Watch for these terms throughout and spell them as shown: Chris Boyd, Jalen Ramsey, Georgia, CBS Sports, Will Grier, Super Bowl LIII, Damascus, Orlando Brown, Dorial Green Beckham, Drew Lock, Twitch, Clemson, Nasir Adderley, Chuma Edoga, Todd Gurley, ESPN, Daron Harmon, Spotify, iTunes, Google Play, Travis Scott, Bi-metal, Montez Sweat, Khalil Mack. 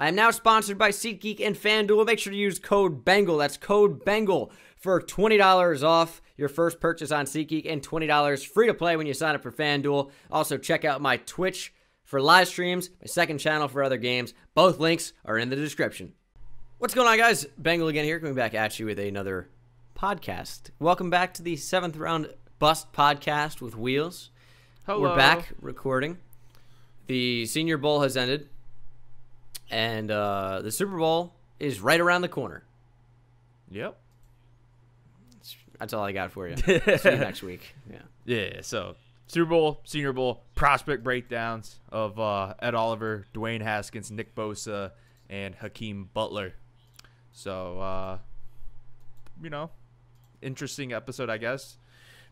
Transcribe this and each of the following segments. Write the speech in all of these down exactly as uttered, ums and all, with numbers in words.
I am now sponsored by SeatGeek and FanDuel. Make sure to use code BENGAL. That's code BENGAL for twenty dollars off your first purchase on SeatGeek and twenty dollars free to play when you sign up for FanDuel. Also, check out my Twitch for live streams, my second channel for other games. Both links are in the description. What's going on, guys? Bengal again here, coming back at you with another podcast. Welcome back to the seventh round bust podcast with Wheels. Hello. We're back recording. The Senior Bowl has ended. And uh, the Super Bowl is right around the corner. Yep. That's all I got for you. See you next week. Yeah. Yeah. So Super Bowl, Senior Bowl, prospect breakdowns of uh, Ed Oliver, Dwayne Haskins, Nick Bosa, and Hakeem Butler. So, uh, you know, interesting episode, I guess.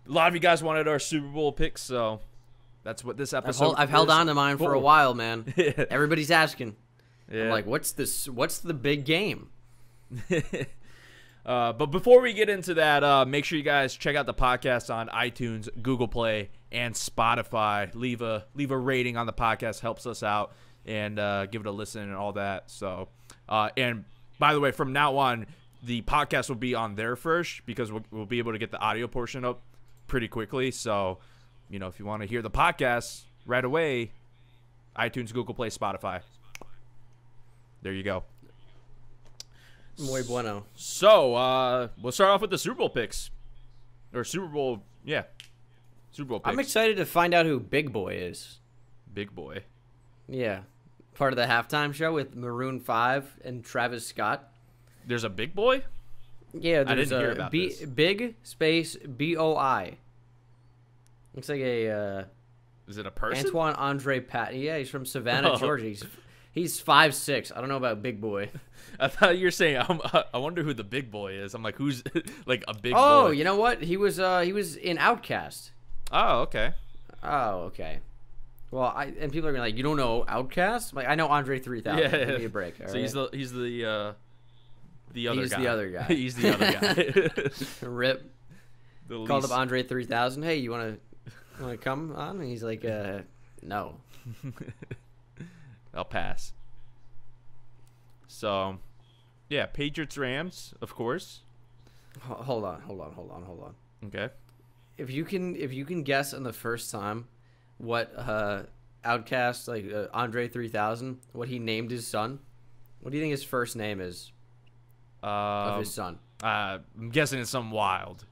A lot of you guys wanted our Super Bowl picks, so that's what this episode. I've, hold, I've held on to mine for a while, man. Everybody's asking. Yeah. I'm like, what's this? What's the big game? uh, but before we get into that, uh, make sure you guys check out the podcast on iTunes, Google Play, and Spotify. Leave a leave a rating on the podcast, helps us out, and uh, give it a listen and all that. So, uh, and by the way, from now on, the podcast will be on there first because we'll, we'll be able to get the audio portion up pretty quickly. So, you know, if you want to hear the podcast right away, iTunes, Google Play, Spotify. There you go. Muy bueno. So, uh, we'll start off with the Super Bowl picks. Or Super Bowl, yeah. Super Bowl picks. I'm excited to find out who Big Boy is. Big Boy? Yeah. Part of the halftime show with Maroon five and Travis Scott. There's a Big Boy? Yeah, there's I didn't a hear about B this. Big space B O I. Looks like a... Uh, is it a person? Antoine Andre Patton. Yeah, he's from Savannah, oh. Georgia. He's... He's five six. I don't know about Big Boy. I thought you were saying, I'm, I wonder who the Big Boy is. I'm like, who's like a big oh, boy? Oh, you know what? He was uh, he was in Outkast. Oh, okay. Oh, okay. Well, I and people are gonna be like, you don't know Outkast? Like, I know Andre three thousand. Yeah, yeah. Give me a break. All so right? he's the he's the uh, the other he's guy. He's the other guy. He's the other guy. Rip. The Called least. up Andre three thousand. Hey, you wanna wanna come on? And he's like, uh, no. I'll pass. So, yeah, Patriots Rams, of course. Hold on, hold on, hold on, hold on. Okay. If you can, if you can guess on the first time, what uh, Outkast like uh, Andre three thousand, what he named his son, what do you think his first name is? Um, of his son. Uh, I'm guessing it's something wild.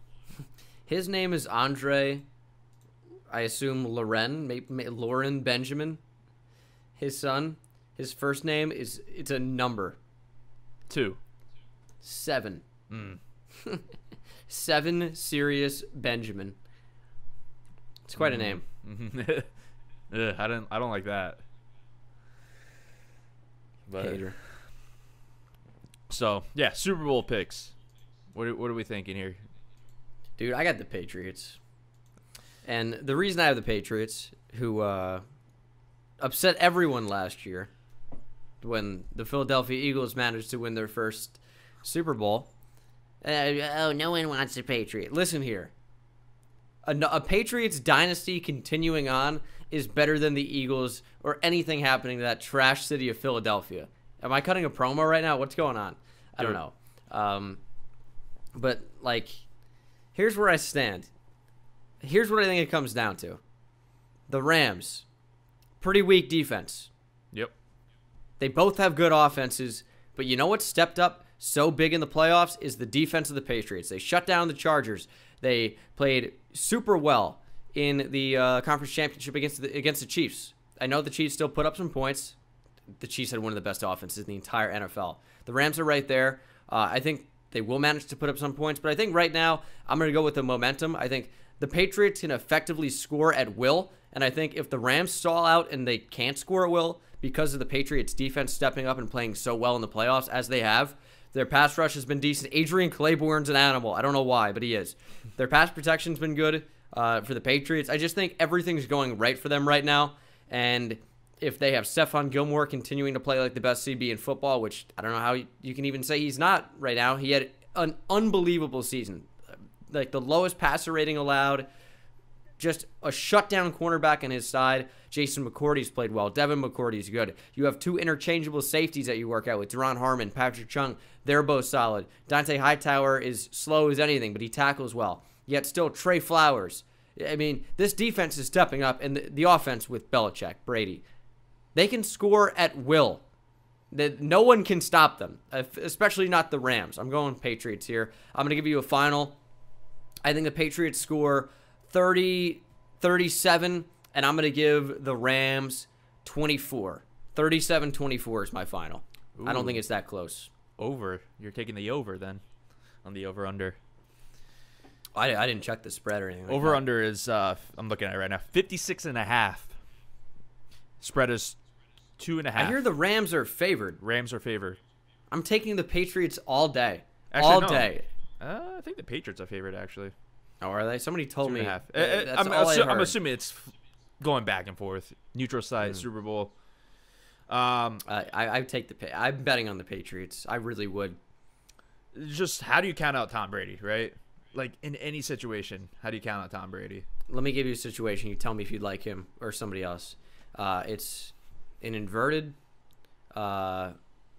His name is Andre. I assume Loren, maybe, maybe Lauren Benjamin. His son, his first name is, it's a number. Two. Seven. Mm. Seven serious Benjamin. It's quite mm. a name. Ugh, I don't, I don't like that. But, Hater. So, yeah, Super Bowl picks. What, what are we thinking here? Dude, I got the Patriots. And the reason I have the Patriots, who, uh... upset everyone last year when the Philadelphia Eagles managed to win their first Super Bowl. Uh, oh, no one wants a Patriot. Listen here. A, a Patriots dynasty continuing on is better than the Eagles or anything happening to that trash city of Philadelphia. Am I cutting a promo right now? What's going on? I don't know. Um, but, like, here's where I stand. Here's what I think it comes down to. The Rams... pretty weak defense. Yep. They both have good offenses, but you know what stepped up so big in the playoffs is the defense of the Patriots. They shut down the Chargers. They played super well in the uh, conference championship against the, against the Chiefs. I know the Chiefs still put up some points. The Chiefs had one of the best offenses in the entire N F L. The Rams are right there. Uh, I think they will manage to put up some points, but I think right now I'm going to go with the momentum. I think the Patriots can effectively score at will. And I think if the Rams stall out and they can't score at will because of the Patriots' defense stepping up and playing so well in the playoffs as they have, their pass rush has been decent. Adrian Claiborne's an animal. I don't know why, but he is. Their pass protection's been good uh, for the Patriots. I just think everything's going right for them right now. And if they have Stephon Gilmore continuing to play like the best C B in football, which I don't know how you can even say he's not right now. He had an unbelievable season. Like the lowest passer rating allowed. just a shutdown cornerback on his side. Jason McCourty's played well. Devin McCourty's good. You have two interchangeable safeties that you work out with, Daron Harmon, Patrick Chung. They're both solid. Dante Hightower is slow as anything, but he tackles well. Yet still Trey Flowers. I mean, this defense is stepping up, and the, the offense with Belichick, Brady, they can score at will. That no one can stop them, especially not the Rams. I'm going Patriots here. I'm going to give you a final. I think the Patriots score thirty, thirty-seven, and I'm going to give the Rams twenty-four. thirty-seven twenty-four is my final. Ooh. I don't think it's that close. Over. You're taking the over then on the over-under. I, I didn't check the spread or anything. Over-under like is, uh, I'm looking at it right now, fifty-six and a half. Spread is Two and a half. I hear the Rams are favored. Rams are favored. I'm taking the Patriots all day. Actually, all no. day. Uh, I think the Patriots are favored, actually. Oh, are they? Somebody told Two me. And a half. Uh, that's I'm, all assu I heard. I'm assuming it's going back and forth. Neutral site, mm. Super Bowl. Um, uh, I, I take the. I'm betting on the Patriots. I really would. Just how do you count out Tom Brady, right? Like in any situation, how do you count out Tom Brady? Let me give you a situation. You tell me if you'd like him or somebody else. Uh, it's an inverted uh,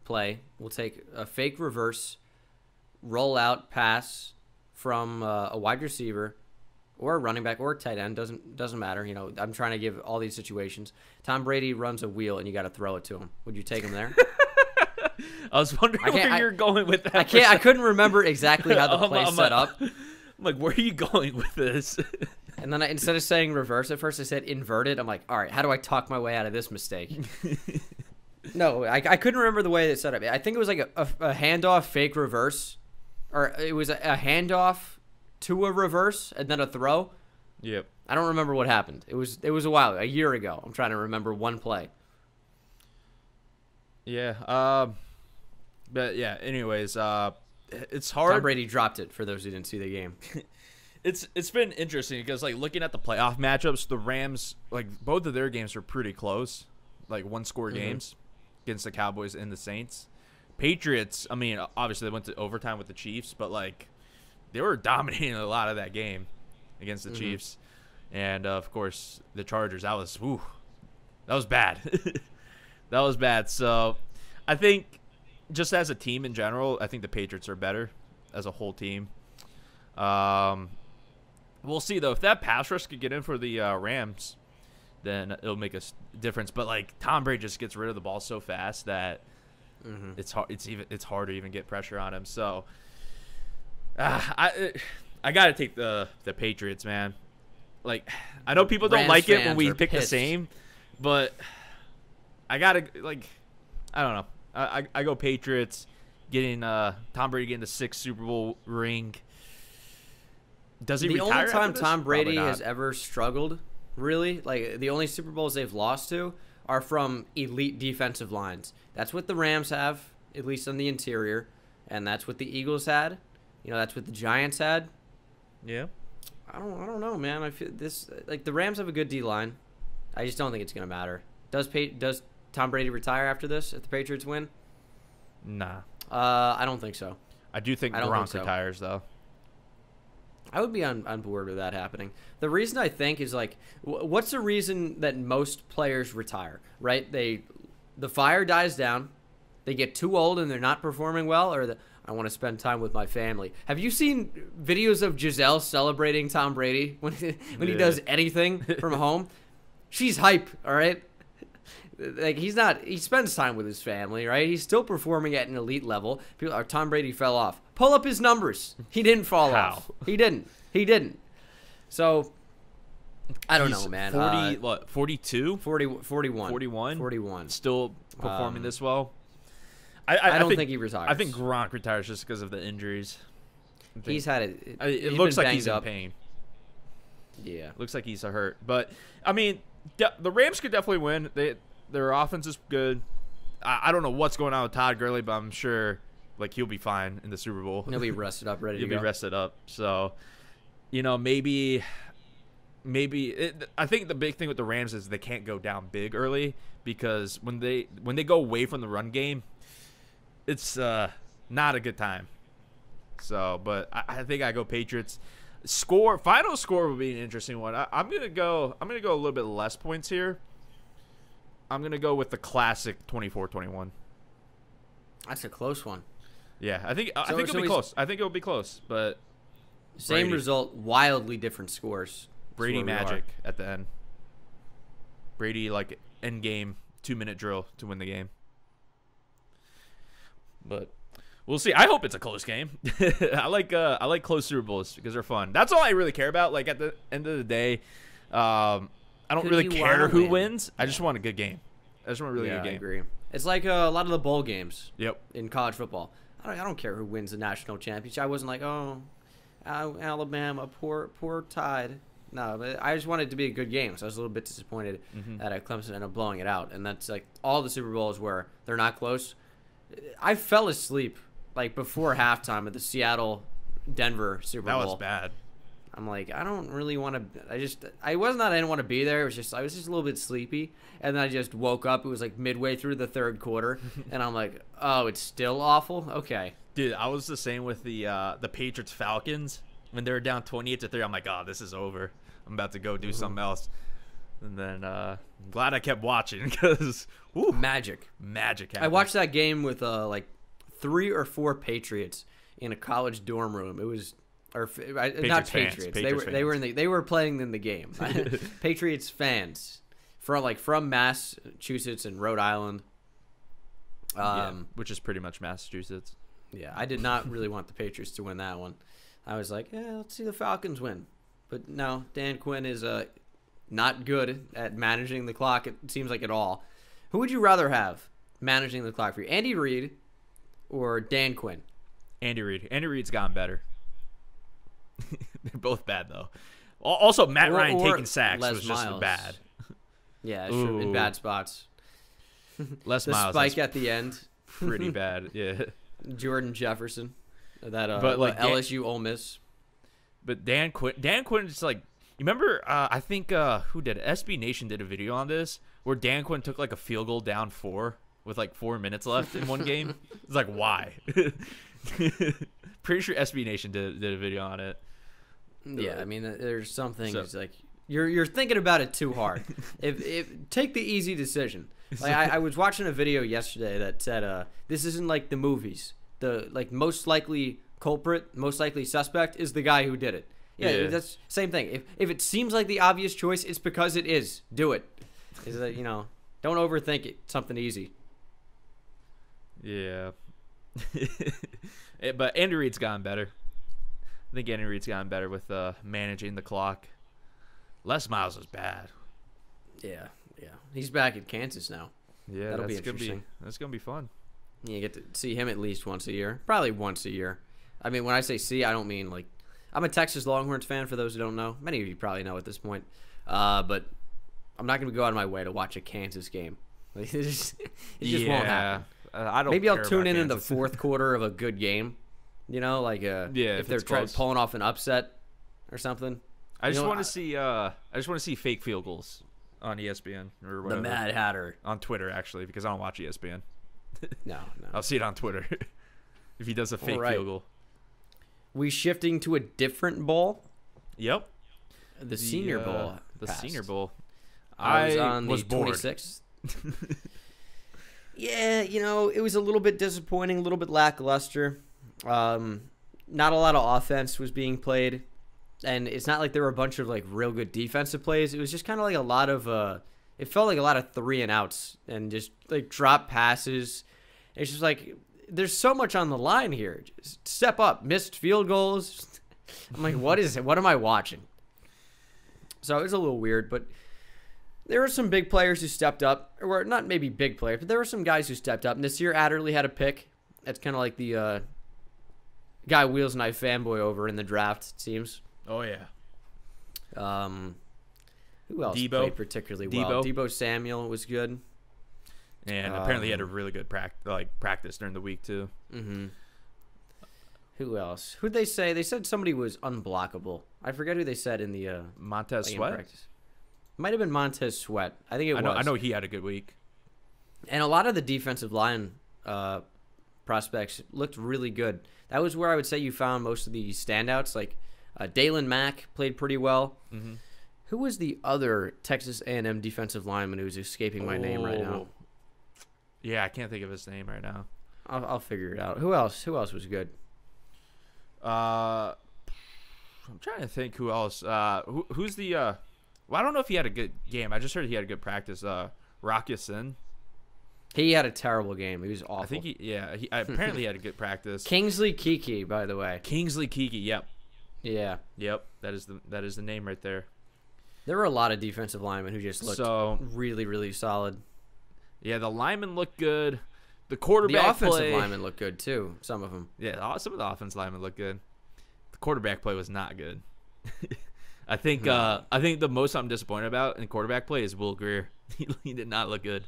play. We'll take a fake reverse rollout pass from uh, a wide receiver or a running back or a tight end. Doesn't doesn't matter. You know, I'm trying to give all these situations. Tom Brady runs a wheel, and you got to throw it to him. Would you take him there? I was wondering I where I, you're going with that. I can't. I couldn't remember exactly how the play I'm, I'm set like, up. I'm like, where are you going with this? And then I, instead of saying reverse at first, I said inverted. I'm like, all right, how do I talk my way out of this mistake? No, I, I couldn't remember the way they set up. I think it was like a, a, a handoff fake reverse. Or it was a, a handoff to a reverse and then a throw. Yep. I don't remember what happened. It was it was a while, a year ago. I'm trying to remember one play. Yeah. Uh, but, yeah, anyways, uh, it's hard. Tom Brady dropped it for those who didn't see the game. It's it's been interesting because, like, looking at the playoff matchups, the Rams, like, both of their games were pretty close, like one-score mm-hmm. games against the Cowboys and the Saints. Patriots, I mean, obviously they went to overtime with the Chiefs, but, like, they were dominating a lot of that game against the mm-hmm. Chiefs. And, uh, of course, the Chargers, that was, whew, that was bad. That was bad. So I think just as a team in general, I think the Patriots are better as a whole team. Um... We'll see, though. If that pass rush could get in for the uh, Rams, then it'll make a difference. But, like, Tom Brady just gets rid of the ball so fast that mm-hmm. it's hard. It's even it's hard to even get pressure on him. So, uh, I I gotta take the the Patriots, man. Like, I know people don't Rams like it when we pick pissed. the same, but I gotta like I don't know. I I, I go Patriots, getting uh, Tom Brady getting the sixth Super Bowl ring. Does he the only time Tom Brady has ever struggled, really, like the only Super Bowls they've lost to are from elite defensive lines. That's what the Rams have, at least on the interior, and that's what the Eagles had. You know, that's what the Giants had. Yeah. I don't. I don't know, man. I feel this like the Rams have a good D line. I just don't think it's gonna matter. Does pay, Does Tom Brady retire after this if the Patriots win? Nah. Uh, I don't think so. I do think Gronk retires though. I would be on, on board with that happening. The reason I think is, like, what's the reason that most players retire, right? They, the fire dies down, they get too old and they're not performing well, or the, I want to spend time with my family. Have you seen videos of Giselle celebrating Tom Brady when, when yeah. he does anything from home? She's hype, all right? Like, he's not, he spends time with his family, right? He's still performing at an elite level. People are, Tom Brady fell off. Pull up his numbers. He didn't fall How? off. He didn't. He didn't. So, I don't he's know, man. forty, uh, what, forty-two? forty, forty-one. forty-one? forty-one. Still performing um, this well? I, I, I don't I think, think he retires. I think Gronk retires just because of the injuries. He's had it. It, I, it looks like he's up. in pain. Yeah. Looks like he's hurt. But, I mean, the Rams could definitely win. They Their offense is good. I, I don't know what's going on with Todd Gurley, but I'm sure – like, he'll be fine in the Super Bowl. He'll be rested up, ready to go. He'll be rested up. So, you know, maybe – maybe it, I think the big thing with the Rams is they can't go down big early because when they when they go away from the run game, it's uh, not a good time. So, but I, I think I go Patriots. Score, final score would be an interesting one. I, I'm gonna go. I'm gonna go a little bit less points here. I'm gonna go with the classic twenty-four twenty-one. That's a close one. Yeah, I think so, I think so it'll be close. I think it'll be close, but same Brady. result, wildly different scores. Brady magic at the end. Brady like end game two minute drill to win the game. But we'll see. I hope it's a close game. I like uh, I like close Super Bowls because they're fun. That's all I really care about. Like at the end of the day, um, I don't really care who wins. I just want a good game. I just want a really good game. I agree. It's like uh, a lot of the bowl games. Yep. In college football, I don't I don't care who wins the national championship. I wasn't like, oh, Alabama, poor poor Tide. No, but I just wanted it to be a good game, so I was a little bit disappointed mm-hmm. that Clemson ended up blowing it out. And that's like all the Super Bowls where they're not close. I fell asleep. Like, before halftime at the Seattle-Denver Super Bowl. That was bad. I'm like, I don't really want to – I just – I wasn't that I didn't want to be there. It was just – I was just a little bit sleepy. And then I just woke up. It was, like, midway through the third quarter. And I'm like, oh, it's still awful? Okay. Dude, I was the same with the uh, the Patriots-Falcons. When they were down twenty-eight to three, I'm like, oh, this is over. I'm about to go do mm-hmm. something else. And then uh, I'm glad I kept watching because – Magic. Magic happened. I watched that game with, uh, like, three or four Patriots in a college dorm room. It was, or Patriots not Patriots. Patriots they were fans. they were in the they were playing in the game. Patriots fans from like from Massachusetts and Rhode Island, um, yeah, which is pretty much Massachusetts. Yeah, I did not really want the Patriots to win that one. I was like, yeah, let's see the Falcons win. But no, Dan Quinn is uh, not good at managing the clock. It seems like at all. Who would you rather have managing the clock for you, Andy Reid? Or Dan Quinn? Andy Reid. Andy Reid's gotten better. They're both bad, though. Also, Matt or, Ryan or taking sacks Les was just Miles. bad. Yeah, sure, in bad spots. Les the Miles. The spike at the end. Pretty bad, yeah. Jordan Jefferson. That uh, but like L S U Dan, Ole Miss. But Dan Quinn, Dan Quinn is like, you remember, uh, I think, uh, who did it? S B Nation did a video on this where Dan Quinn took like a field goal down four. With like four minutes left in one game. It's like, why? Pretty sure S B Nation did, did a video on it. Yeah, I mean, there's some things so. like you're you're thinking about it too hard. if if take the easy decision. Like I, I was watching a video yesterday that said, uh, this isn't like the movies. The like most likely culprit, most likely suspect is the guy who did it. Yeah, yeah. That's same thing. If if it seems like the obvious choice, it's because it is. Do it. Is that you know? Don't overthink it. Something easy. Yeah, it, but Andy Reid's gotten better. I think Andy Reid's gotten better with uh, managing the clock. Les Miles was bad. Yeah, yeah, he's back in Kansas now. Yeah, that'll be interesting. Gonna be, that's gonna be fun. You get to see him at least once a year, probably once a year. I mean, when I say see, I don't mean like I'm a Texas Longhorns fan. For those who don't know, many of you probably know at this point. Uh, but I'm not gonna go out of my way to watch a Kansas game. it just, it just yeah. won't happen. Uh, I don't Maybe I'll tune in Kansas. in the fourth quarter of a good game, you know, like uh, yeah, if, if they're trying pulling off an upset or something. I you just want to see. Uh, I just want to see fake field goals on E S P N or whatever. The Mad Hatter on Twitter, actually, because I don't watch E S P N. No, no. I'll see it on Twitter if he does a fake right. field goal. We shifting to a different bowl. Yep. The, the Senior Bowl. Uh, the Senior Bowl. I was on was the twenty-sixth. Yeah, you know, it was a little bit disappointing, a little bit lackluster. Um, not a lot of offense was being played, and it's not like there were a bunch of like real good defensive plays. It was just kind of like a lot of uh, it felt like a lot of three and outs and just like drop passes. It's just like there's so much on the line here. Just step up, missed field goals. I'm like, what is it? What am I watching? So it was a little weird, but. There were some big players who stepped up, or not maybe big players, but there were some guys who stepped up. Nasir Adderley had a pick. That's kind of like the uh, guy Wheels and I fanboy over in the draft, it seems. Oh, yeah. Um, who else Debo. played particularly Debo. well? Debo Samuel was good. And um, apparently he had a really good prac like practice during the week, too. Mm-hmm. Who else? Who'd they say? They said somebody was unblockable. I forget who they said in the uh, Montez like Sweat? Practice. Might have been Montez Sweat. I think it I know, was. I know he had a good week. And a lot of the defensive line uh, prospects looked really good. That was where I would say you found most of the standouts. Like Uh, Dalen Mack played pretty well. Mm-hmm. Who was the other Texas A and M defensive lineman who's escaping my oh. name right now? Yeah, I can't think of his name right now. I'll, I'll figure it out. Who else? Who else was good? Uh, I'm trying to think who else. Uh, who, who's the? Uh, well, I don't know if he had a good game. I just heard he had a good practice. Uh, Rockison. He had a terrible game. He was awful. I think he, yeah, he I apparently had a good practice. Kingsley Kiki, by the way. Kingsley Kiki, yep. Yeah. Yep, that is the that is the name right there. There were a lot of defensive linemen who just looked so, really, really solid. Yeah, the linemen looked good. The quarterback The offensive play, linemen looked good, too, some of them. Yeah, some of the offensive linemen looked good. The quarterback play was not good. I think hmm. uh, I think the most I'm disappointed about in quarterback play is Will Grier. he, he did not look good.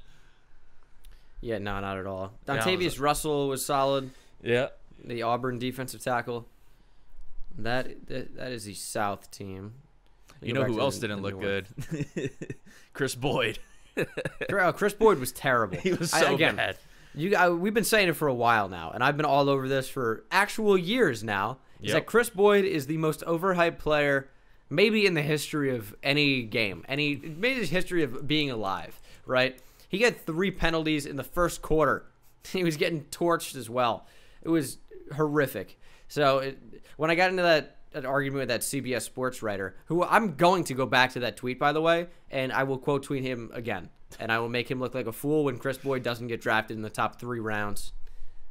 Yeah, no, not at all. Dontavius yeah, was Russell was solid. Yeah. The Auburn defensive tackle. That that, that is the South team. You know who else the, didn't look good? Chris Boyd. Chris Boyd was terrible. He was so I, again, bad. You, I, we've been saying it for a while now, and I've been all over this for actual years now, is yep. that Chris Boyd is the most overhyped player maybe in the history of any game, any maybe the history of being alive, right? He got three penalties in the first quarter. He was getting torched as well. It was horrific. So it, when I got into that, that argument with that C B S sports writer, who I'm going to go back to that tweet, by the way, and I will quote tweet him again, and I will make him look like a fool when Chris Boyd doesn't get drafted in the top three rounds.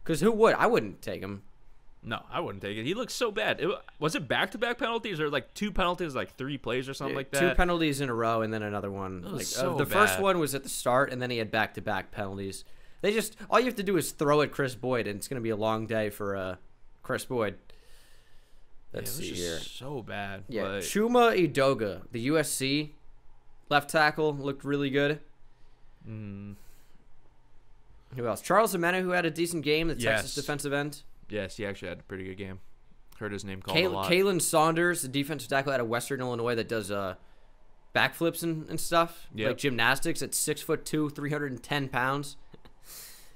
Because who would? I wouldn't take him. No, I wouldn't take it. He looked so bad. It, was it back-to-back penalties or like two penalties, like three plays or something yeah, like that? Two penalties in a row and then another one. Like, so uh, the bad. first one was at the start, and then he had back-to-back penalties. They just all you have to do is throw at Chris Boyd, and it's going to be a long day for uh, Chris Boyd. Let's yeah, it was see just here. So bad. Yeah, like... Chuma Edoga, the U S C left tackle, looked really good. Mm. Who else? Charles Omena, who had a decent game, the yes. Texas defensive end. Yes, he actually had a pretty good game. Heard his name called Kay a lot. Kalen Saunders, the defensive tackle out of Western Illinois that does uh, backflips and, and stuff, yep. like gymnastics at six foot two, three hundred ten pounds.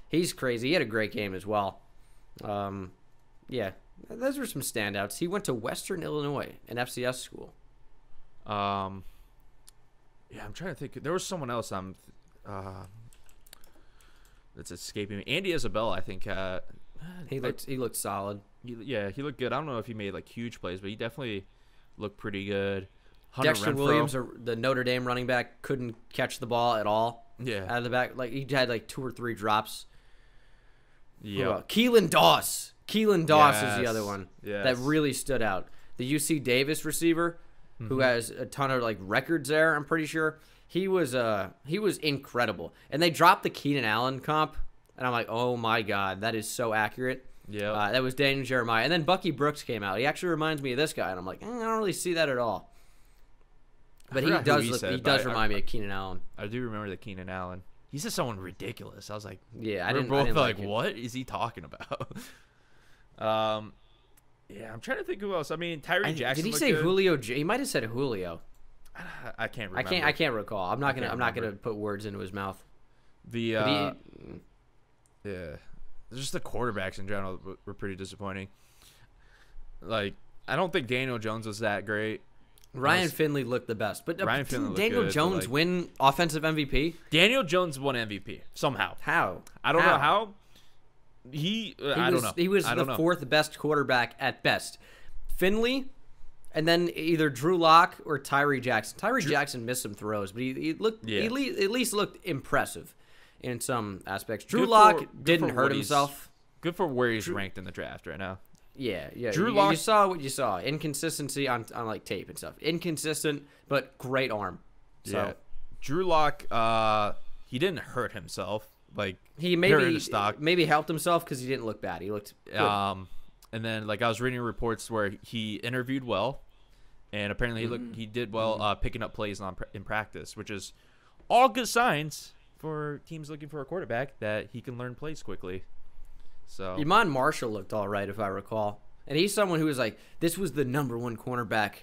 He's crazy. He had a great game as well. Um, yeah, those were some standouts. He went to Western Illinois, an F C S school. Um, yeah, I'm trying to think. There was someone else I'm, uh, that's escaping me. Andy Isabella, I think, uh, He looked he looked solid. He, yeah, he looked good. I don't know if he made like huge plays, but he definitely looked pretty good. Hunter Dexter Renfrow. Williams, the Notre Dame running back, couldn't catch the ball at all. Yeah, out of the back, like he had like two or three drops. Yeah, Keelan Doss. Keelan Doss yes. is the other one yes. that really stood out. The U C Davis receiver, mm-hmm. who has a ton of like records there. I'm pretty sure he was uh he was incredible. And they dropped the Keenan Allen comp. And I'm like, oh, my God, that is so accurate. Yeah. Uh, that was Daniel Jeremiah. And then Bucky Brooks came out. He actually reminds me of this guy. And I'm like, eh, I don't really see that at all. But he does he, look, said, he does but remind I, I, me of Keenan Allen. I do remember the Keenan Allen. He said someone ridiculous. I was like, yeah, I didn't, we're both I didn't like, like what is he talking about? um, Yeah, I'm trying to think who else. I mean, Tyree I, Jackson. Did he say good. Julio? He might have said Julio. I can't remember. I can't, I can't recall. I'm not going to I'm not gonna put words into his mouth. The... Uh, Yeah, just the quarterbacks in general were pretty disappointing. Like, I don't think Daniel Jones was that great. Ryan was, Finley looked the best, but Ryan didn't Daniel good, Jones like, win offensive M V P? Daniel Jones won M V P somehow. How? I don't how? know how. He, uh, he I was, don't know. He was I the fourth best quarterback at best. Finley, and then either Drew Lock or Tyree Jackson. Tyree Drew Jackson missed some throws, but he, he looked yeah. he at least looked impressive. In some aspects, Drew Lock didn't hurt himself. Good for where he's Drew, ranked in the draft right now. Yeah, yeah. Drew Lock, you saw what you saw. Inconsistency on, on like tape and stuff. Inconsistent, but great arm. So. Yeah. Drew Lock, uh, he didn't hurt himself. Like he maybe stock. maybe helped himself because he didn't look bad. He looked good. Um, and then like I was reading reports where he interviewed well, and apparently mm-hmm. he looked he did well mm-hmm. uh, picking up plays on in practice, which is all good signs for teams looking for a quarterback that he can learn plays quickly. So Iman Marshall looked all right, if I recall. And he's someone who was like, this was the number one cornerback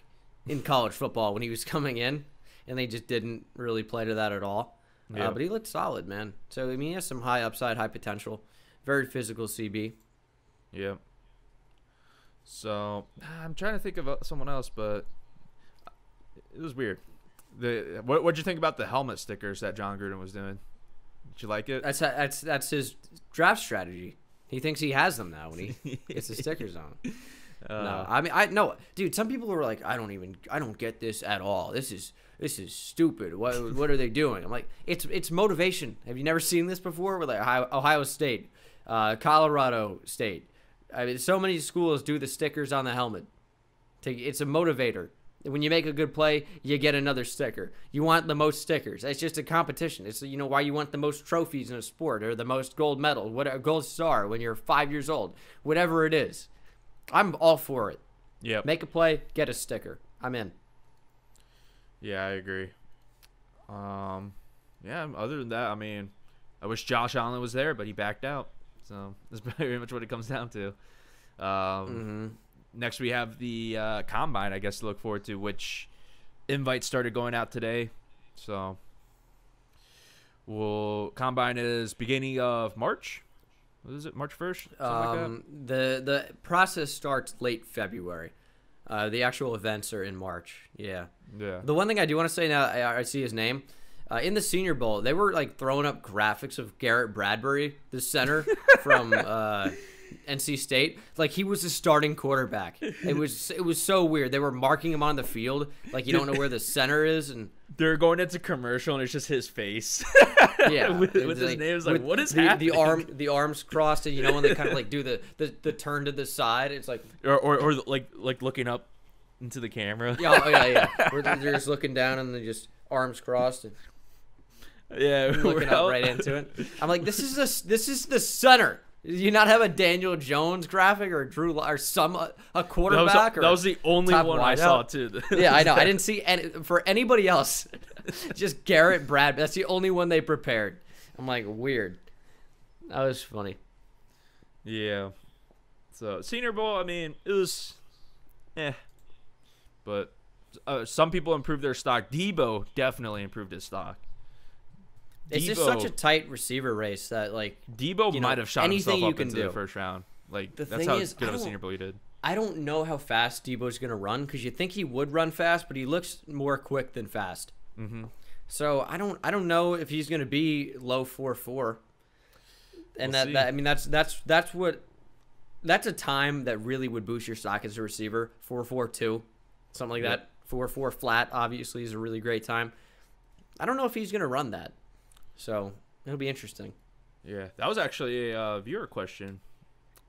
in college football when he was coming in, and they just didn't really play to that at all. Yeah. Uh, but he looked solid, man. So, I mean, he has some high upside, high potential. Very physical C B. Yeah. So I'm trying to think of someone else, but it was weird. The what what'd you think about the helmet stickers that John Gruden was doing? Did you like it? That's that's that's his draft strategy. He thinks he has them now when he gets the stickers on. Uh, no, I mean I no, dude. Some people were like, I don't even, I don't get this at all. This is this is stupid. What what are they doing? I'm like, it's it's motivation. Have you never seen this before? With like Ohio, Ohio State, uh, Colorado State. I mean, so many schools do the stickers on the helmet. It's a motivator. When you make a good play, you get another sticker. You want the most stickers. It's just a competition. It's, you know, why you want the most trophies in a sport or the most gold medal, what gold star when you're five years old, whatever it is. I'm all for it. Yeah. Make a play, get a sticker. I'm in. Yeah, I agree. Um, yeah. Other than that, I mean, I wish Josh Allen was there, but he backed out. So that's pretty much what it comes down to. Um, mm-hmm. Next, we have the uh, Combine, I guess, to look forward to, which invites started going out today. So, well, Combine is beginning of March. What is it, March first? Um, like the, the process starts late February. Uh, the actual events are in March. Yeah. Yeah. The one thing I do want to say now, I, I see his name. Uh, in the Senior Bowl, they were, like, throwing up graphics of Garrett Bradbury, the center from uh, N C State. Like, he was the starting quarterback. It was it was so weird. They were marking him on the field. Like, you don't know where the center is. And they're going into commercial, and it's just his face. Yeah. with with like, his name. It's like, what is the, happening? The, arm, the arms crossed, and, you know, when they kind of, like, do the, the, the turn to the side. It's like – Or, or, or like, like, looking up into the camera. Yeah, oh, yeah, yeah. Where they're just looking down, and they just arms crossed. And – Yeah, we're looking out. Up right into it. I'm like, this is a, this is the center. Did you not have a Daniel Jones graphic or Drew or some a quarterback? That was, or that was the only one I saw too. Yeah, I know. I didn't see any for anybody else. Just Garrett Bradbury. That's the only one they prepared. I'm like, weird. That was funny. Yeah. So Senior Bowl. I mean, it was, eh, but uh, some people improved their stock. Debo definitely improved his stock. It's Debo. Just such a tight receiver race that, like, Debo you know, might have shot himself up into do. the first round. Like, the that's how is, good of a Senior Bowl he did. I don't know how fast Debo's going to run because you think he would run fast, but he looks more quick than fast. Mm-hmm. So I don't, I don't know if he's going to be low four four. And we'll that, that, I mean, that's that's that's what, that's a time that really would boost your stock as a receiver. Four four two, something like yep. that. Four four flat obviously is a really great time. I don't know if he's going to run that. So it'll be interesting. Yeah, that was actually a uh, viewer question,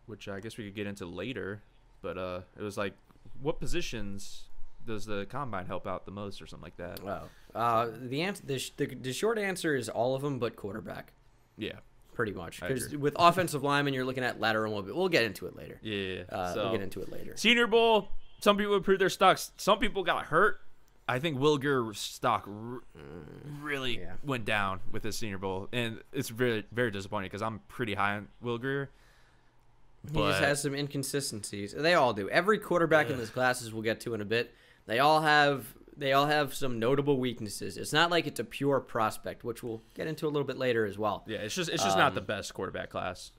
which I guess we could get into later. But uh, it was like, what positions does the Combine help out the most, or something like that? Wow. Uh, the, answer, the, sh the the short answer is all of them, but quarterback. Yeah, pretty much. Because with offensive linemen, you're looking at lateral mobility. We'll get into it later. Yeah, uh, so, we'll get into it later. Senior Bowl. Some people improved their stocks. Some people got hurt. I think Will Grier's stock r really yeah. went down with his Senior Bowl, and it's very, very disappointing because I'm pretty high on Will Grier. But... He just has some inconsistencies. They all do. Every quarterback Ugh. in this class, as we'll get to in a bit, they all have they all have some notable weaknesses. It's not like it's a pure prospect, which we'll get into a little bit later as well. Yeah, it's just it's just um, not the best quarterback class.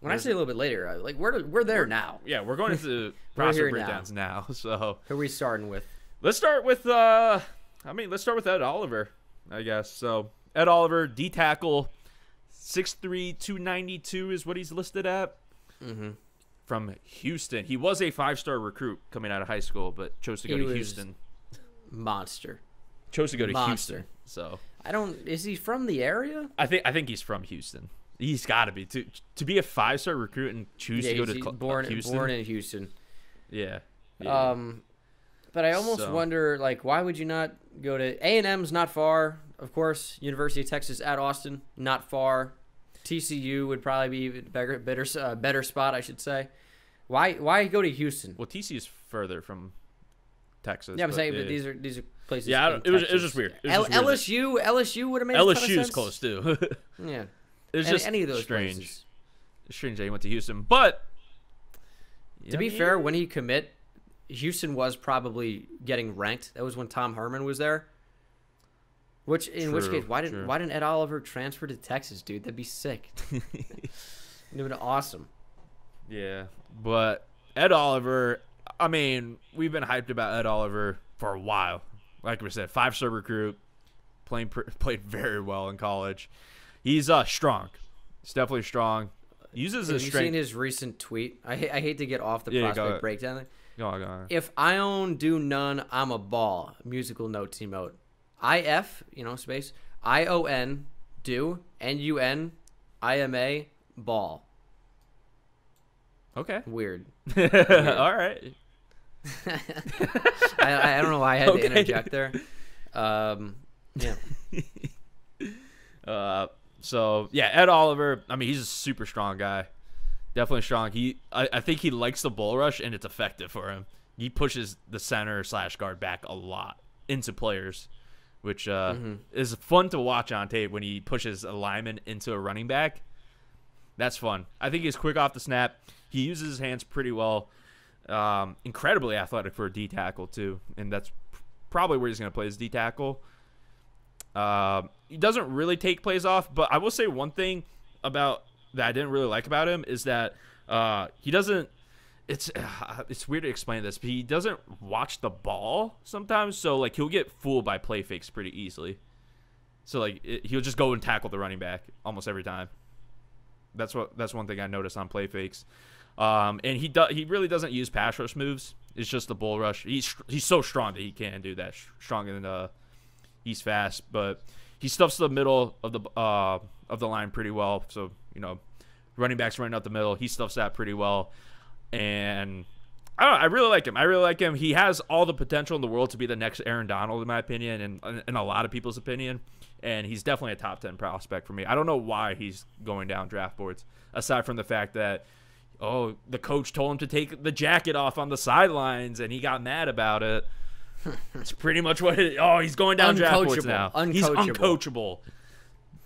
When There's, I say a little bit later, I, like we're we're there we're, now. Yeah, we're going into roster breakdowns now. now. So who are we starting with? Let's start with, uh, I mean, let's start with Ed Oliver, I guess. So, Ed Oliver, D-tackle, six three, two ninety-two is what he's listed at. Mm-hmm. From Houston. He was a five-star recruit coming out of high school, but chose to go he to was Houston. Monster. Chose to go to monster. Houston. So I don't, is he from the area? I think I think he's from Houston. He's got to be. To, to be a five-star recruit and choose yeah, to go to Houston. Born, born in Houston. Yeah. yeah. Um. But I almost so. wonder, like, why would you not go to A and M's not far, of course. University of Texas at Austin, not far. T C U would probably be even better, better, uh, better spot, I should say. Why, why go to Houston? Well, T C U is further from Texas. Yeah, I'm but saying, yeah. but these are these are places. Yeah, I don't, it, was, it was just weird. Was L just weird. L S U, L S U would have made. L S U is close too. yeah, it was any, just any of those strange. Places. Strange that he went to Houston, but to yeah, be yeah. fair, when he commit. Houston was probably getting ranked. That was when Tom Herman was there. Which in true, which case, why didn't true. why didn't Ed Oliver transfer to Texas, dude? That'd be sick. It would have been awesome. Yeah, but Ed Oliver, I mean, we've been hyped about Ed Oliver for a while. Like we said, five-star recruit, playing, played very well in college. He's uh, strong. He's definitely strong. Uses his strength. Have you seen his recent tweet? I, I hate to get off the yeah, prospect breakdown. Go on, go on. If I own, do none, I'm a ball. Musical notes emote. I F, you know, space. I O N, do. N U N, I M A, ball. Okay. Weird. Weird. All right. I, I don't know why I had okay. to interject there. Um, yeah. uh, so, yeah, Ed Oliver, I mean, he's a super strong guy. Definitely strong. He, I, I think he likes the bull rush, and it's effective for him. He pushes the center slash guard back a lot into players, which uh, mm-hmm. is fun to watch on tape when he pushes a lineman into a running back. That's fun. I think he's quick off the snap. He uses his hands pretty well. Um, incredibly athletic for a D tackle too, and that's probably where he's going to play as D tackle. Uh, he doesn't really take plays off, but I will say one thing about. That I didn't really like about him is that uh, he doesn't. It's uh, it's weird to explain this, but he doesn't watch the ball sometimes. So like he'll get fooled by play fakes pretty easily. So like it, he'll just go and tackle the running back almost every time. That's what that's one thing I noticed on play fakes. Um, and he do, he really doesn't use pass rush moves. It's just the bull rush. He's he's so strong that he can do that. Stronger than uh, he's fast, but he stuffs the middle of the uh, of the line pretty well. So. You know, running backs running out the middle. He stuffs that pretty well. And I don't know, I really like him. I really like him. He has all the potential in the world to be the next Aaron Donald, in my opinion, and in a lot of people's opinion. And he's definitely a top ten prospect for me. I don't know why he's going down draft boards, aside from the fact that, oh, the coach told him to take the jacket off on the sidelines, and he got mad about it. It's pretty much what it is. Oh, he's going down draft boards now. Uncoachable. He's uncoachable.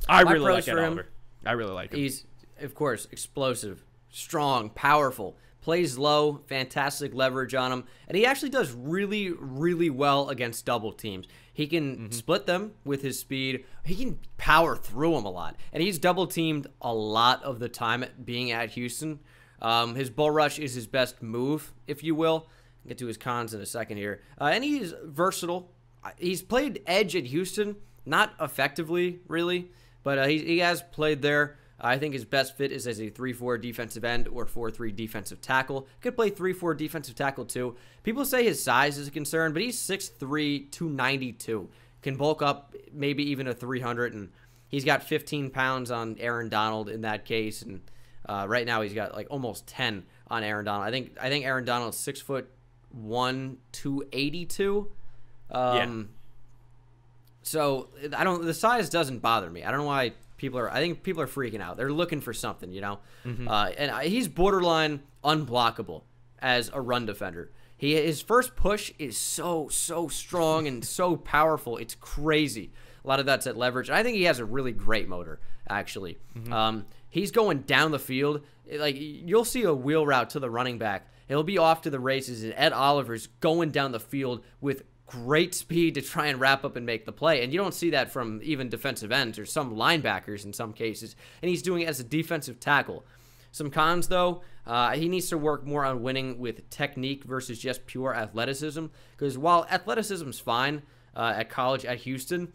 I my really like Ed Oliver. I really like him. He's, of course, explosive, strong, powerful, plays low, fantastic leverage on him, and he actually does really, really well against double teams. He can mm-hmm. split them with his speed. He can power through them a lot, and he's double-teamed a lot of the time being at Houston. Um, his bull rush is his best move, if you will. I'll get to his cons in a second here. Uh, and he's versatile. He's played edge at Houston, not effectively, really. But uh, he, he has played there. I think his best fit is as a three four defensive end or four three defensive tackle. Could play three four defensive tackle, too. People say his size is a concern, but he's six three, two ninety-two. Can bulk up maybe even a three hundred, and he's got fifteen pounds on Aaron Donald in that case. And uh, right now he's got like almost ten on Aaron Donald. I think I think Aaron Donald's six one, two eighty-two. Um, yeah. So I don't. The size doesn't bother me. I don't know why people are. I think people are freaking out. They're looking for something, you know. Mm-hmm. uh, and I, he's borderline unblockable as a run defender. He his first push is so so strong and so powerful. It's crazy. A lot of that's at leverage. And I think he has a really great motor actually. Mm-hmm. um, he's going down the field. Like you'll see a wheel route to the running back. He'll be off to the races, and Ed Oliver's going down the field with. Great speed to try and wrap up and make the play. And you don't see that from even defensive ends or some linebackers in some cases. And he's doing it as a defensive tackle. Some cons, though, uh, he needs to work more on winning with technique versus just pure athleticism. Because while athleticism's fine uh, at college at Houston,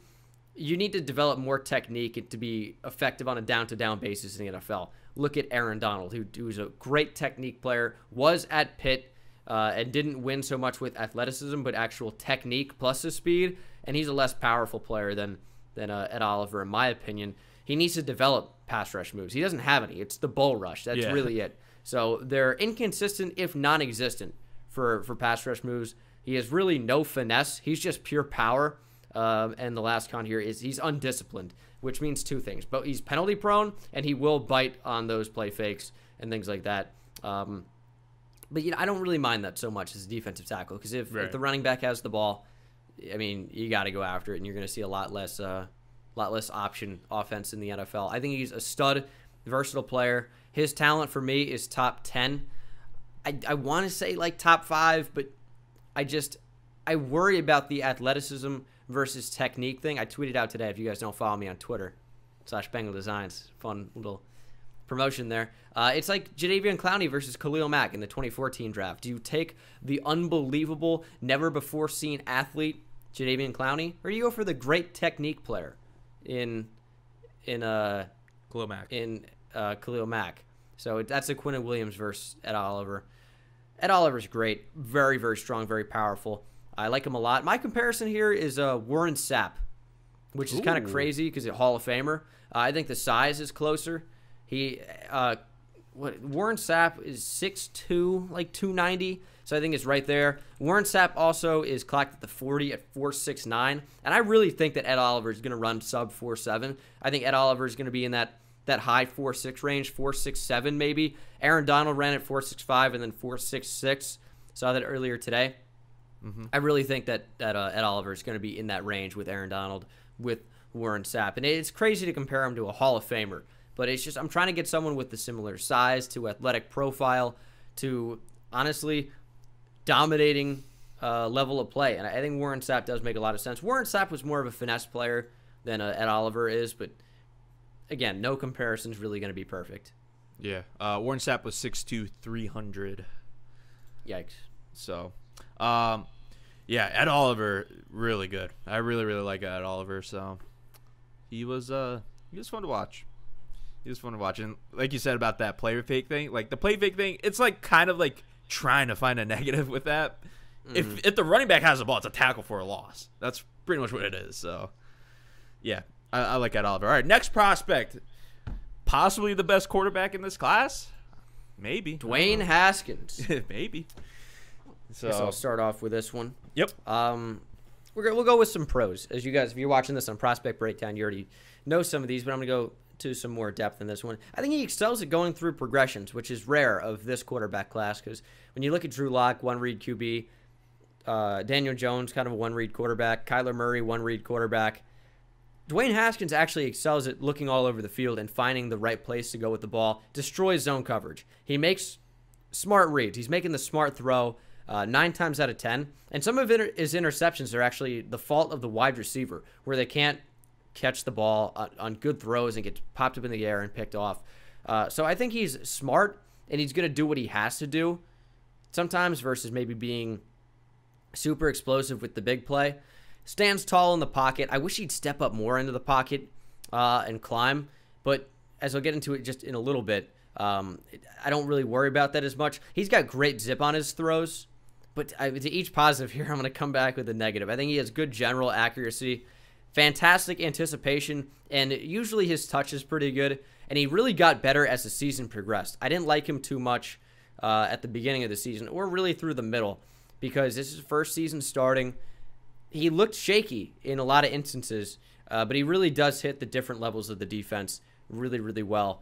you need to develop more technique to be effective on a down-to-down basis in the N F L. Look at Aaron Donald, who, who's a great technique player, was at Pitt, Uh, and didn't win so much with athleticism, but actual technique plus his speed. And he's a less powerful player than than uh, Ed Oliver, in my opinion. He needs to develop pass rush moves. He doesn't have any. It's the bull rush. That's yeah. really it. So they're inconsistent, if non-existent, for, for pass rush moves. He has really no finesse. He's just pure power. Uh, and the last con here is he's undisciplined, which means two things. But he's penalty-prone, and he will bite on those play fakes and things like that. Um But, you know, I don't really mind that so much as a defensive tackle because if, right. if the running back has the ball, I mean, you got to go after it, and you're going to see a lot less uh, lot less option offense in the N F L. I think he's a stud, versatile player. His talent for me is top ten. I, I want to say, like, top five, but I just I worry about the athleticism versus technique thing. I tweeted out today, if you guys don't follow me on Twitter, slash Bengal Designs, fun little promotion there. Uh, it's like Jadeveon Clowney versus Khalil Mack in the twenty fourteen draft. Do you take the unbelievable, never-before-seen athlete, Jadeveon Clowney, or do you go for the great technique player in in uh, Khalil Mack? In uh, Khalil Mack. So that's a Quinnen Williams versus Ed Oliver. Ed Oliver's great. Very, very strong, very powerful. I like him a lot. My comparison here is uh, Warren Sapp, which is kind of crazy because he's a Hall of Famer. Uh, I think the size is closer. He, uh, what, Warren Sapp is six two, like two ninety, so I think it's right there. Warren Sapp also is clocked at the forty at four six nine, and I really think that Ed Oliver is going to run sub four seven. I think Ed Oliver is going to be in that, that high four six range, four six seven maybe. Aaron Donald ran at four six five and then four six six. Saw that earlier today. Mm-hmm. I really think that, that uh, Ed Oliver is going to be in that range with Aaron Donald, with Warren Sapp. And it's crazy to compare him to a Hall of Famer. But it's just, I'm trying to get someone with the similar size, to athletic profile, to honestly dominating uh, level of play. And I think Warren Sapp does make a lot of sense. Warren Sapp was more of a finesse player than uh, Ed Oliver is. But again, no comparison's really going to be perfect. Yeah. Uh, Warren Sapp was six two, three hundred. Yikes. So, um, yeah, Ed Oliver, really good. I really, really like Ed Oliver. So he was, uh, he was fun to watch. It was fun to watch. And like you said about that play fake thing, like the play fake thing, it's like kind of like trying to find a negative with that. Mm-hmm. If if the running back has the ball, it's a tackle for a loss. That's pretty much what it is. So, yeah, I, I like Ed Oliver. All right, next prospect. Possibly the best quarterback in this class? Maybe. Dwayne Haskins. Maybe. So I'll start off with this one. Yep. Um, we're gonna, we'll go with some pros. As you guys, if you're watching this on Prospect Breakdown, you already know some of these, but I'm going to go to some more depth in this one. I think he excels at going through progressions, which is rare of this quarterback class, because when you look at Drew Lock, one-read Q B, uh, Daniel Jones, kind of a one-read quarterback, Kyler Murray, one-read quarterback. Dwayne Haskins actually excels at looking all over the field and finding the right place to go with the ball, destroys zone coverage. He makes smart reads. He's making the smart throw uh, nine times out of ten, and some of it is interceptions are actually the fault of the wide receiver, where they can't catch the ball on, on good throws and get popped up in the air and picked off. Uh, so I think he's smart, and he's going to do what he has to do sometimes versus maybe being super explosive with the big play. Stands tall in the pocket. I wish he'd step up more into the pocket uh, and climb, but as I'll get into it just in a little bit, um, I don't really worry about that as much. He's got great zip on his throws, but I, to each positive here, I'm going to come back with a negative. I think he has good general accuracy, fantastic anticipation, and usually his touch is pretty good, and he really got better as the season progressed. I didn't like him too much uh, at the beginning of the season, or really through the middle, because this is his first season starting. He looked shaky in a lot of instances, uh, but he really does hit the different levels of the defense really, really well.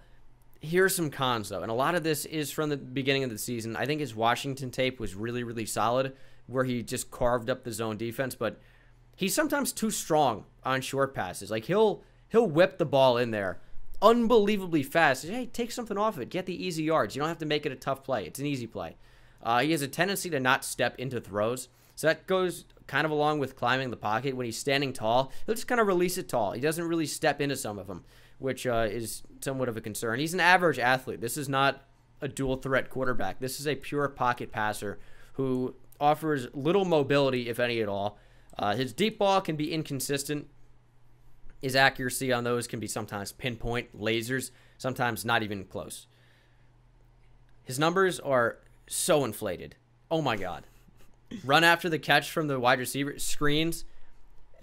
Here are some cons, though, and a lot of this is from the beginning of the season. I think his Washington tape was really, really solid, where he just carved up the zone defense, but he's sometimes too strong on short passes. Like, he'll he'll whip the ball in there unbelievably fast. Hey, take something off it. Get the easy yards. You don't have to make it a tough play. It's an easy play. Uh, he has a tendency to not step into throws. So that goes kind of along with climbing the pocket. When he's standing tall, he'll just kind of release it tall. He doesn't really step into some of them, which uh, is somewhat of a concern. He's an average athlete. This is not a dual-threat quarterback. This is a pure pocket passer who offers little mobility, if any at all. Uh, his deep ball can be inconsistent. His accuracy on those can be sometimes pinpoint, lasers, sometimes not even close. His numbers are so inflated. Oh, my God. Run after the catch from the wide receiver, screens.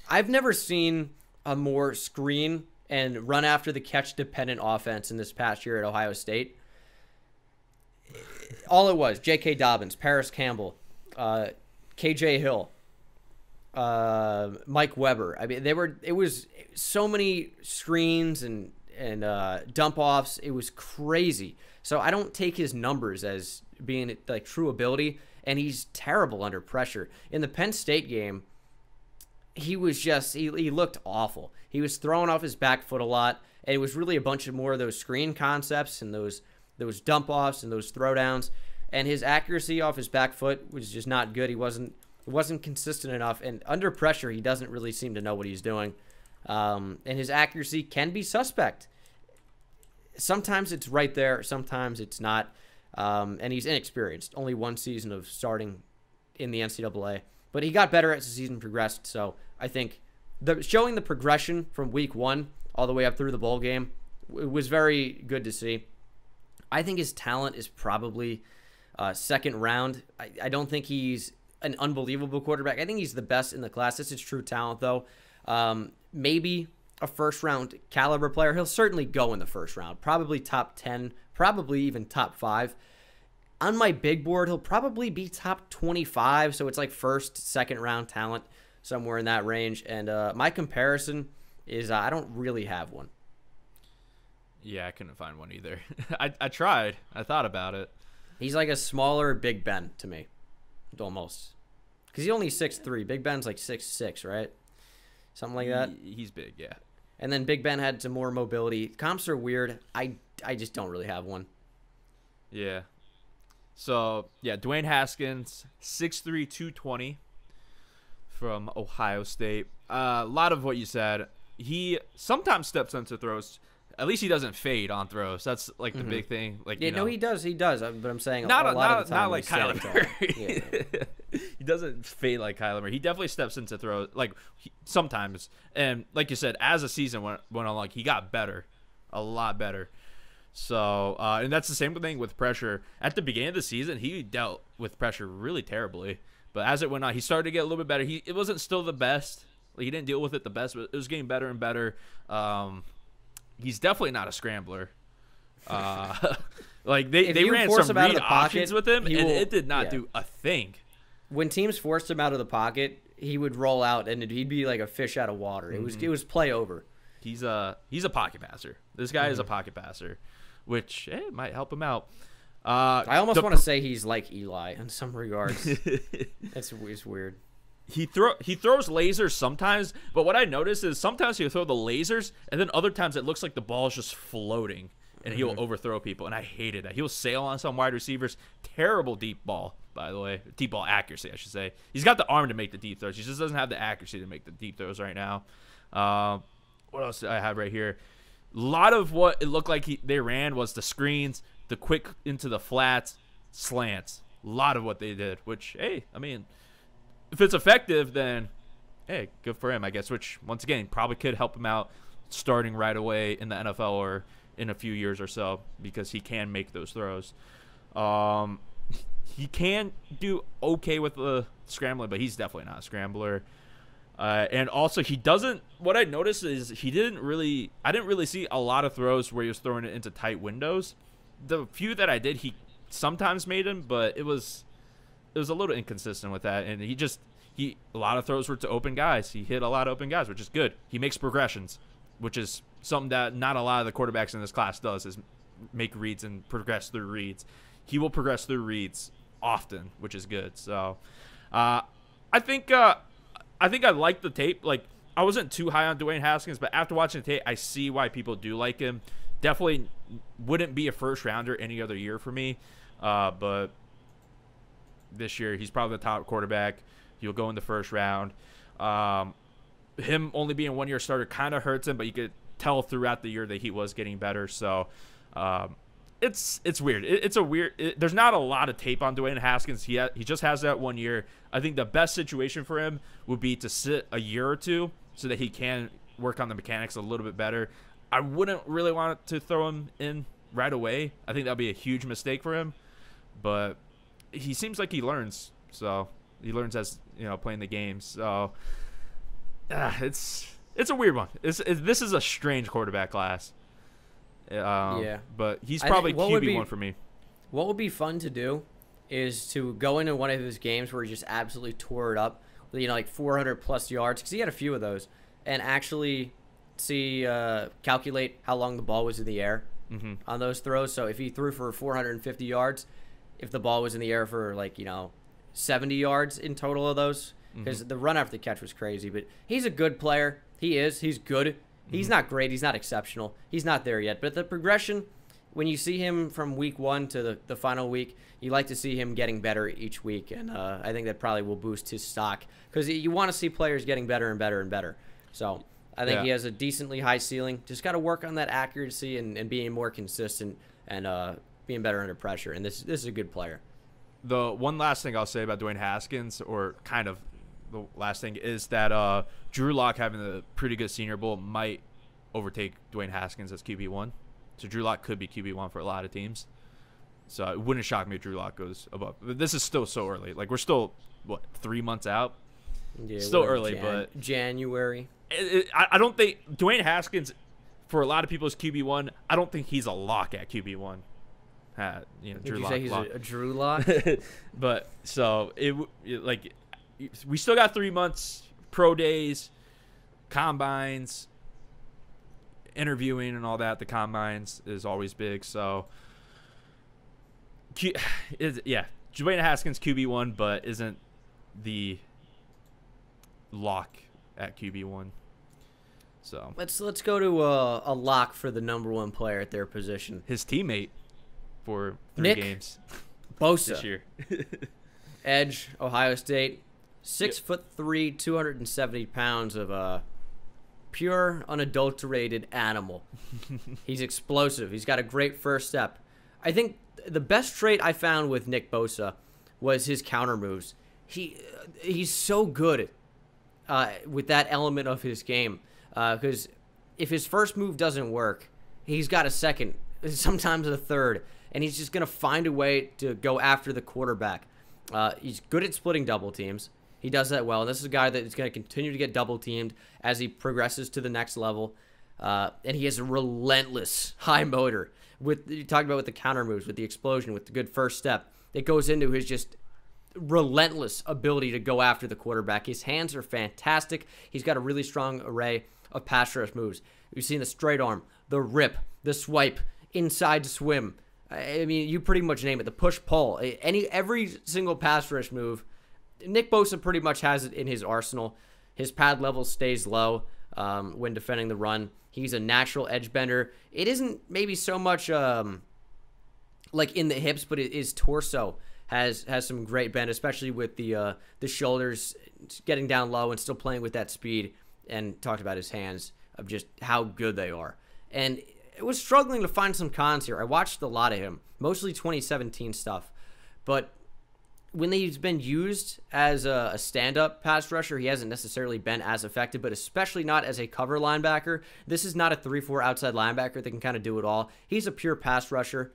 I've never seen a more screen and run after the catch-dependent offense in this past year at Ohio State. All it was, J K. Dobbins, Paris Campbell, uh, K J. Hill, uh Mike Weber. I mean, they were it was so many screens and and uh dump offs. It was crazy. So I don't take his numbers as being like true ability, and he's terrible under pressure. In the Penn State game, he was just he, he looked awful. He was throwing off his back foot a lot, and it was really a bunch of more of those screen concepts and those those dump offs and those throwdowns, and his accuracy off his back foot was just not good. He wasn't It wasn't consistent enough, and under pressure, he doesn't really seem to know what he's doing. Um, and his accuracy can be suspect. sometimes it's right there, sometimes it's not. Um, and he's inexperienced. Only one season of starting in the N C double A. But he got better as the season progressed. So I think the, showing the progression from week one all the way up through the bowl game, it was very good to see. I think his talent is probably uh, second round. I, I don't think he's an unbelievable quarterback. I think he's the best in the class. That's his true talent, though. Um, maybe a first-round caliber player. He'll certainly go in the first round, probably top ten, probably even top five. On my big board, he'll probably be top twenty-five, so it's like first, second-round talent, somewhere in that range. And uh, my comparison is uh, I don't really have one. Yeah, I couldn't find one either. I, I tried. I thought about it. He's like a smaller Big Ben to me, almost. Because he's only six three. Big Ben's like six six, right? Something like that. He, he's big, yeah. And then Big Ben had some more mobility. Comps are weird. I, I just don't really have one. Yeah. So, yeah, Dwayne Haskins, six three, two twenty from Ohio State. Uh, a lot of what you said. He sometimes steps into throws. At least he doesn't fade on throws. That's like the mm-hmm. big thing. Like, yeah, you know, no, he does. He does. But I'm saying not a, a lot not, of the time. Not like Kyler Murray. Yeah. He doesn't fade like Kyler Murray. He definitely steps into throws, like he, sometimes. And like you said, as the season went, went on, like he got better, a lot better. So, uh, and that's the same thing with pressure. At the beginning of the season, he dealt with pressure really terribly. But as it went on, he started to get a little bit better. He it wasn't still the best. Like, he didn't deal with it the best, but it was getting better and better. Um, He's definitely not a scrambler. Uh, like, they, they ran some read options with him, and it did not do a thing. When teams forced him out of the pocket, he would roll out, and he'd be like a fish out of water. It mm-hmm. was it was play over. He's a, he's a pocket passer. This guy mm-hmm. is a pocket passer, which eh, might help him out. Uh, I almost want to say he's like Eli in some regards. That's it's weird. He throw he throws lasers sometimes, but what I notice is sometimes he'll throw the lasers, and then other times it looks like the ball is just floating, and he'll mm-hmm. overthrow people, and I hated that. He'll sail on some wide receivers. Terrible deep ball, by the way. Deep ball accuracy, I should say. He's got the arm to make the deep throws. He just doesn't have the accuracy to make the deep throws right now. Uh, what else do I have right here? A lot of what it looked like he, they ran was the screens, the quick into the flats, slants. A lot of what they did, which, hey, I mean – if it's effective, then, hey, good for him, I guess, which, once again, probably could help him out starting right away in the N F L or in a few years or so, because he can make those throws. Um, he can do okay with the scrambling, but he's definitely not a scrambler. Uh, and also, he doesn't – what I noticed is he didn't really – I didn't really see a lot of throws where he was throwing it into tight windows. The few that I did, he sometimes made them, but it was – it was a little inconsistent with that, and he just he a lot of throws were to open guys. He hit a lot of open guys, which is good. He makes progressions, which is something that not a lot of the quarterbacks in this class does, is make reads and progress through reads. He will progress through reads often, which is good. So uh, I think uh, I think I like the tape. Like, I wasn't too high on Dwayne Haskins, but after watching the tape, I see why people do like him. Definitely wouldn't be a first rounder any other year for me, uh, but. This year he's probably the top quarterback. He'll go in the first round. Um him only being one year starter kind of hurts him, but you could tell throughout the year that he was getting better. So um it's it's weird. It, it's a weird it, there's not a lot of tape on Dwayne Haskins. He ha he just has that one year. I think the best situation for him would be to sit a year or two so that he can work on the mechanics a little bit better. I wouldn't really want to throw him in right away. I think that'd be a huge mistake for him, but he seems like he learns, so he learns as, you know, playing the game. So uh, it's it's a weird one. It's, it's, this is a strange quarterback class. Um, yeah, but he's probably Q B one for me. What would be fun to do is to go into one of his games where he just absolutely tore it up, you know, like four hundred plus yards, because he had a few of those, and actually see uh, calculate how long the ball was in the air mm-hmm. on those throws. So if he threw for four hundred fifty yards. If the ball was in the air for, like, you know, seventy yards in total of those, because mm-hmm. the run after the catch was crazy. But he's a good player. He is. He's good. Mm-hmm. He's not great. He's not exceptional. He's not there yet. But the progression, when you see him from week one to the, the final week, you like to see him getting better each week. And uh, I think that probably will boost his stock, because you want to see players getting better and better and better. So I think yeah. he has a decently high ceiling. Just got to work on that accuracy and, and being more consistent and uh, being better under pressure. And this this is a good player. The one last thing I'll say about Dwayne Haskins, or kind of the last thing, is that uh, Drew Lock having a pretty good Senior Bowl might overtake Dwayne Haskins as Q B one. So Drew Lock could be Q B one for a lot of teams. So it wouldn't shock me if Drew Lock goes above. But this is still so early. Like, we're still, what, three months out? Yeah, still early, Jan- but... January. It, it, I don't think... Dwayne Haskins, for a lot of people, is Q B one. I don't think he's a lock at Q B one. Uh, you know, Drew Did you Lock, say he's Lock. A, a Drew Lock? But, so, it, it like, we still got three months, pro days, combines, interviewing and all that. The combines is always big, so... Q, is, yeah, Dwayne Haskins Q B one, but isn't the lock at Q B one. So let's let's go to a, a lock for the number one player at their position. His teammate for three Nick games, Bosa this year. Edge, Ohio State, six yep. foot three, two hundred and seventy pounds of a pure, unadulterated animal. He's explosive. He's got a great first step. I think the best trait I found with Nick Bosa was his counter moves. He he's so good uh, with that element of his game because uh, if his first move doesn't work, he's got a second, sometimes a third, and he's just gonna find a way to go after the quarterback. Uh, he's good at splitting double teams. He does that well. And this is a guy that is gonna continue to get double teamed as he progresses to the next level. Uh, and he has a relentless high motor. With you talked about with the counter moves, with the explosion, with the good first step, it goes into his just relentless ability to go after the quarterback. His hands are fantastic. He's got a really strong array of pass rush moves. You've seen the straight arm, the rip, the swipe, inside swim. I mean, you pretty much name it. The push pull, any every single pass rush move, Nick Bosa pretty much has it in his arsenal. His pad level stays low um, when defending the run. He's a natural edge bender. It isn't maybe so much um, like in the hips, but it, his torso has has some great bend, especially with the uh, the shoulders getting down low and still playing with that speed. And talked about his hands of just how good they are. And I was struggling to find some cons here. I watched a lot of him, mostly twenty seventeen stuff, but when he's been used as a stand-up pass rusher, he hasn't necessarily been as effective, but especially not as a cover linebacker. This is not a three four outside linebacker that can kind of do it all. He's a pure pass rusher,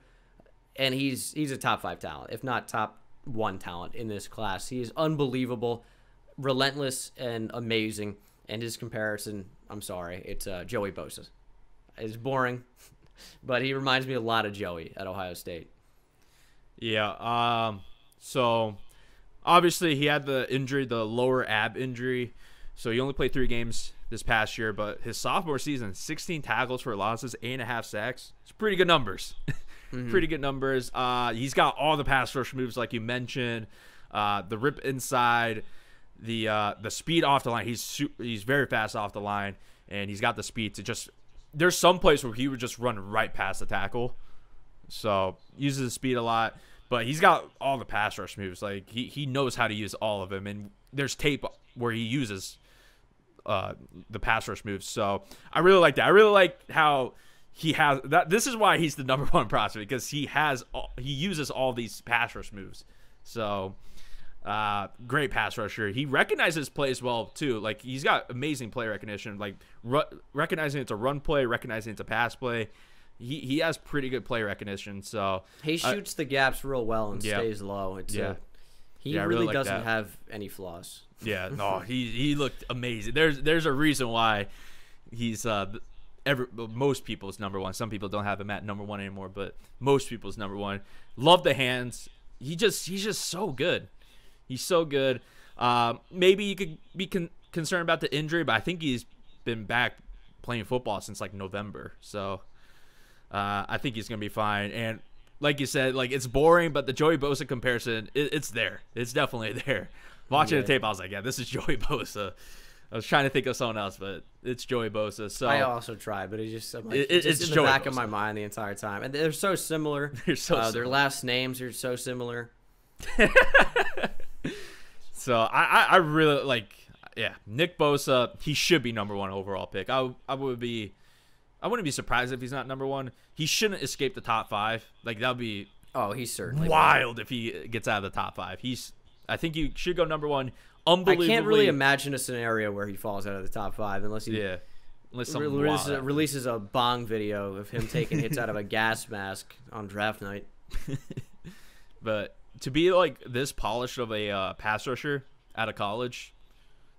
and he's he's a top-five talent, if not top-one talent in this class. He is unbelievable, relentless, and amazing. And his comparison, I'm sorry, it's uh, Joey Bosa. It's boring, but he reminds me a lot of Joey at Ohio State. Yeah, um... So, obviously, he had the injury, the lower ab injury. So, he only played three games this past year. But his sophomore season, sixteen tackles for losses, eight and a half sacks. It's pretty good numbers. Mm-hmm. Pretty good numbers. Uh, he's got all the pass rush moves, like you mentioned. Uh, the rip inside, the uh, the speed off the line. He's super, he's very fast off the line. And he's got the speed to just – there's some place where he would just run right past the tackle. So, uses the speed a lot. But he's got all the pass rush moves. Like, he, he knows how to use all of them. And there's tape where he uses uh, the pass rush moves. So I really like that. I really like how he has that. This is why he's the number one prospect, because he has all, he uses all these pass rush moves. So uh, great pass rusher. He recognizes plays well, too. Like, he's got amazing play recognition. Like, re- recognizing it's a run play, recognizing it's a pass play. He he has pretty good play recognition, so he shoots uh, the gaps real well and yeah. stays low. It's yeah, a, he yeah, really, really like doesn't that. have any flaws. Yeah, no, he he looked amazing. There's there's a reason why he's uh every most people's number one. Some people don't have him at number one anymore, but most people's number one. Love the hands. He just he's just so good. He's so good. Um, maybe you could be con- concerned about the injury, but I think he's been back playing football since like November. So. Uh, I think he's going to be fine. And like you said, like it's boring, but the Joey Bosa comparison, it, it's there. It's definitely there. Watching yeah. the tape, I was like, yeah, this is Joey Bosa. I was trying to think of someone else, but it's Joey Bosa. So I also tried, but it's just, I'm like, it, it's just in Joey the back Bosa. of my mind the entire time. And they're so similar. They're so uh, similar. Their last names are so similar. So I, I, I really like yeah, Nick Bosa, he should be number one overall pick. I I would be, I wouldn't be surprised if he's not number one. He shouldn't escape the top five. Like, that would be oh, he certainly wild will. If he gets out of the top five. He's I think he should go number one. Unbelievably, I can't really imagine a scenario where he falls out of the top five unless he yeah. Unless re releases, wild. releases a bong video of him taking hits out of a gas mask on draft night. But to be like this polished of a uh, pass rusher out of college,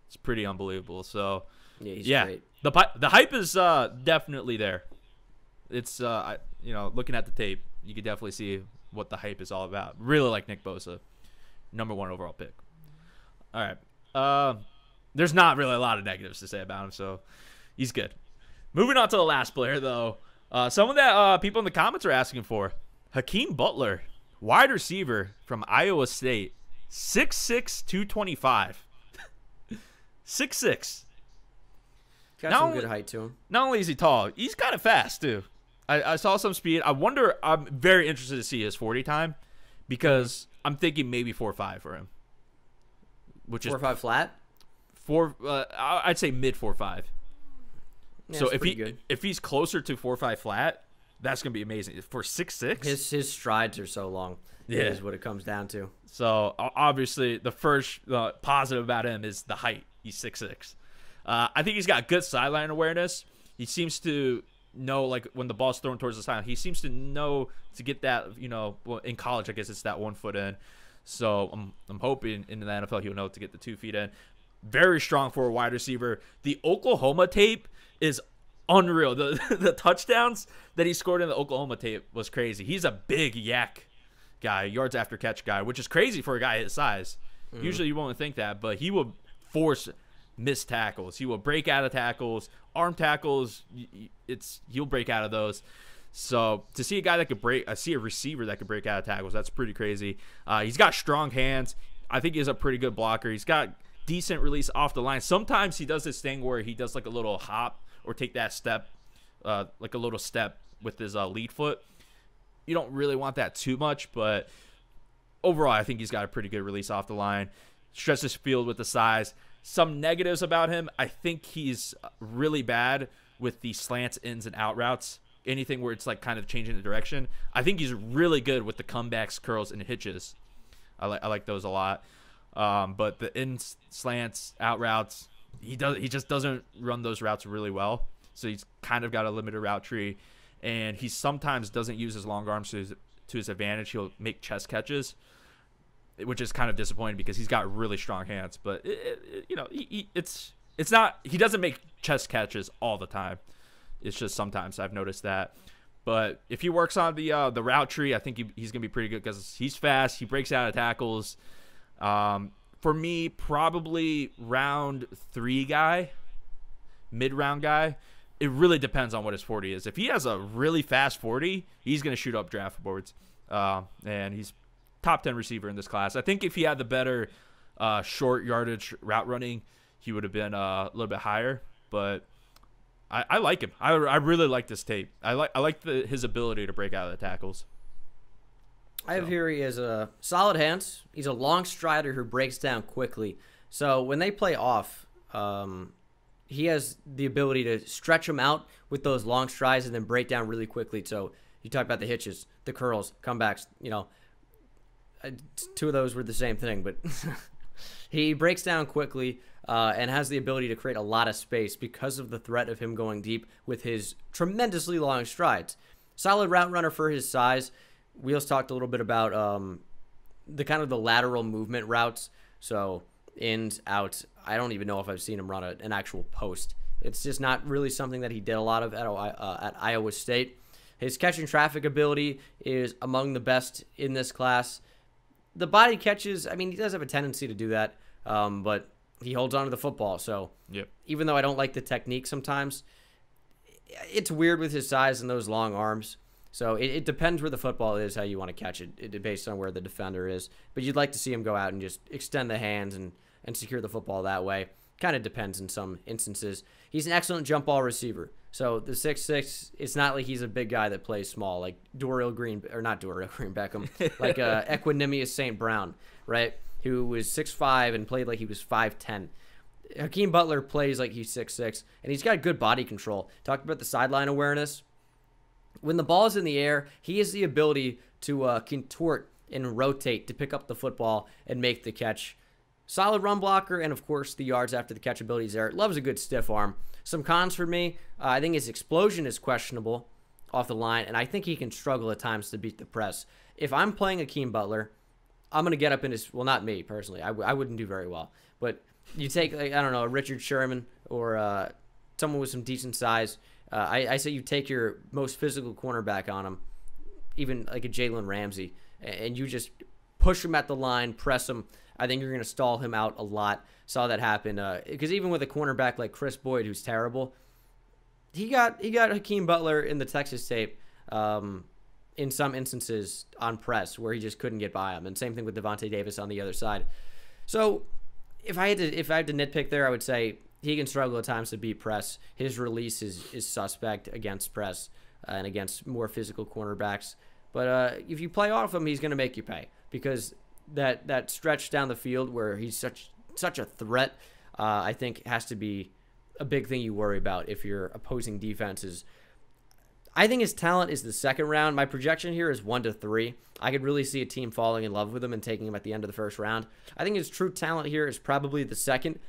it's pretty unbelievable. So yeah, he's yeah. great. The the hype is uh, definitely there. It's uh, I, you know, looking at the tape, you can definitely see what the hype is all about. Really like Nick Bosa, number one overall pick. All right, uh, there's not really a lot of negatives to say about him, so he's good. Moving on to the last player, though, uh, someone that uh, people in the comments are asking for, Hakeem Butler, wide receiver from Iowa State, six six, two twenty-five. six six. Got not some only, good height to him. Not only is he tall, he's kind of fast too. I, I saw some speed. I wonder. I'm very interested to see his forty time, because I'm thinking maybe four or five for him. Which four is four or five flat. Four. Uh, I'd say mid four or five. Yeah, so if he good. if he's closer to four or five flat, that's gonna be amazing. For six six, his his strides are so long. Yeah, is what it comes down to. So obviously, the first uh, positive about him is the height. He's six six. Uh, I think he's got good sideline awareness. He seems to know, like, when the ball's thrown towards the sideline, he seems to know to get that, you know, well, in college, I guess it's that one foot in. So I'm, I'm hoping in the N F L he'll know to get the two feet in. Very strong for a wide receiver. The Oklahoma tape is unreal. The, the touchdowns that he scored in the Oklahoma tape was crazy. He's a big yak guy, yards after catch guy, which is crazy for a guy his size. Mm-hmm. Usually you won't think that, but he will force – missed tackles. He will break out of tackles, arm tackles. It's he'll break out of those. So to see a guy that could break, I see a receiver that could break out of tackles. That's pretty crazy. Uh, he's got strong hands. I think he's a pretty good blocker. He's got decent release off the line. Sometimes he does this thing where he does like a little hop or take that step, uh, like a little step with his uh, lead foot. You don't really want that too much, but overall, I think he's got a pretty good release off the line. Stretches field with the size. Some negatives about him, I think he's really bad with the slants, ins, and out routes. Anything where it's like kind of changing the direction. I think he's really good with the comebacks, curls, and hitches. I like I like those a lot. Um, but the in slants, out routes, he does he just doesn't run those routes really well. So he's kind of got a limited route tree, and he sometimes doesn't use his long arms to his, to his advantage. He'll make chest catches, which is kind of disappointing because he's got really strong hands. But, it, it, you know, he, he, it's it's not – he doesn't make chest catches all the time. It's just sometimes I've noticed that. But if he works on the uh, the route tree, I think he, he's going to be pretty good because he's fast. He breaks out of tackles. Um, for me, probably round three guy, mid-round guy. It really depends on what his forty is. If he has a really fast forty, he's going to shoot up draft boards. Uh, and he's – top ten receiver in this class. I think if he had the better uh, short yardage route running, he would have been uh, a little bit higher. But I, I like him. I, I really like this tape. I like I like the, his ability to break out of the tackles. So. I have here he has a solid hands. He's a long strider who breaks down quickly. So when they play off, um, he has the ability to stretch him out with those long strides and then break down really quickly. So you talk about the hitches, the curls, comebacks, you know. Two of those were the same thing, but he breaks down quickly uh, and has the ability to create a lot of space because of the threat of him going deep with his tremendously long strides. Solid route runner for his size. Wheels talked a little bit about um, the kind of the lateral movement routes. So ins, outs. I don't even know if I've seen him run a, an actual post. It's just not really something that he did a lot of at, uh, at Iowa State. His catching traffic ability is among the best in this class. The body catches, I mean, he does have a tendency to do that, um, but he holds on to the football. So yep. Even though I don't like the technique sometimes, it's weird with his size and those long arms. So it, it depends where the football is, how you want to catch it, it, based on where the defender is. But you'd like to see him go out and just extend the hands and, and secure the football that way. Kind of depends in some instances. He's an excellent jump ball receiver. So the six six, it's not like he's a big guy that plays small, like Dorial Green, or not Dorial Green Beckham, like uh, Equanimeous Saint Brown, right, who was six five and played like he was five ten. Hakeem Butler plays like he's six six, and he's got good body control. Talked about the sideline awareness. When the ball is in the air, he has the ability to uh, contort and rotate to pick up the football and make the catch. Solid run blocker, and of course the yards after the catch ability is there. Loves a good stiff arm. Some cons for me, uh, I think his explosion is questionable off the line, and I think he can struggle at times to beat the press. If I'm playing Hakeem Butler, I'm going to get up in his, well, not me personally, I, w I wouldn't do very well, but you take, like, I don't know, a Richard Sherman or uh, someone with some decent size. Uh, I, I say you take your most physical cornerback on him, even like a Jalen Ramsey, and you just push him at the line, press him. I think you're going to stall him out a lot. Saw that happen. Because uh, even with a cornerback like Chris Boyd, who's terrible, he got he got Hakeem Butler in the Texas tape um, in some instances on press where he just couldn't get by him. And same thing with Devontae Davis on the other side. So if I had to if I had to nitpick there, I would say he can struggle at times to beat press. His release is, is suspect against press and against more physical cornerbacks. But uh, if you play off him, he's going to make you pay, because that that stretch down the field where he's such such a threat, uh, I think has to be a big thing you worry about if you're opposing defenses. I think his talent is the second round. My projection here is one to three. I could really see a team falling in love with him and taking him at the end of the first round. I think his true talent here is probably the second.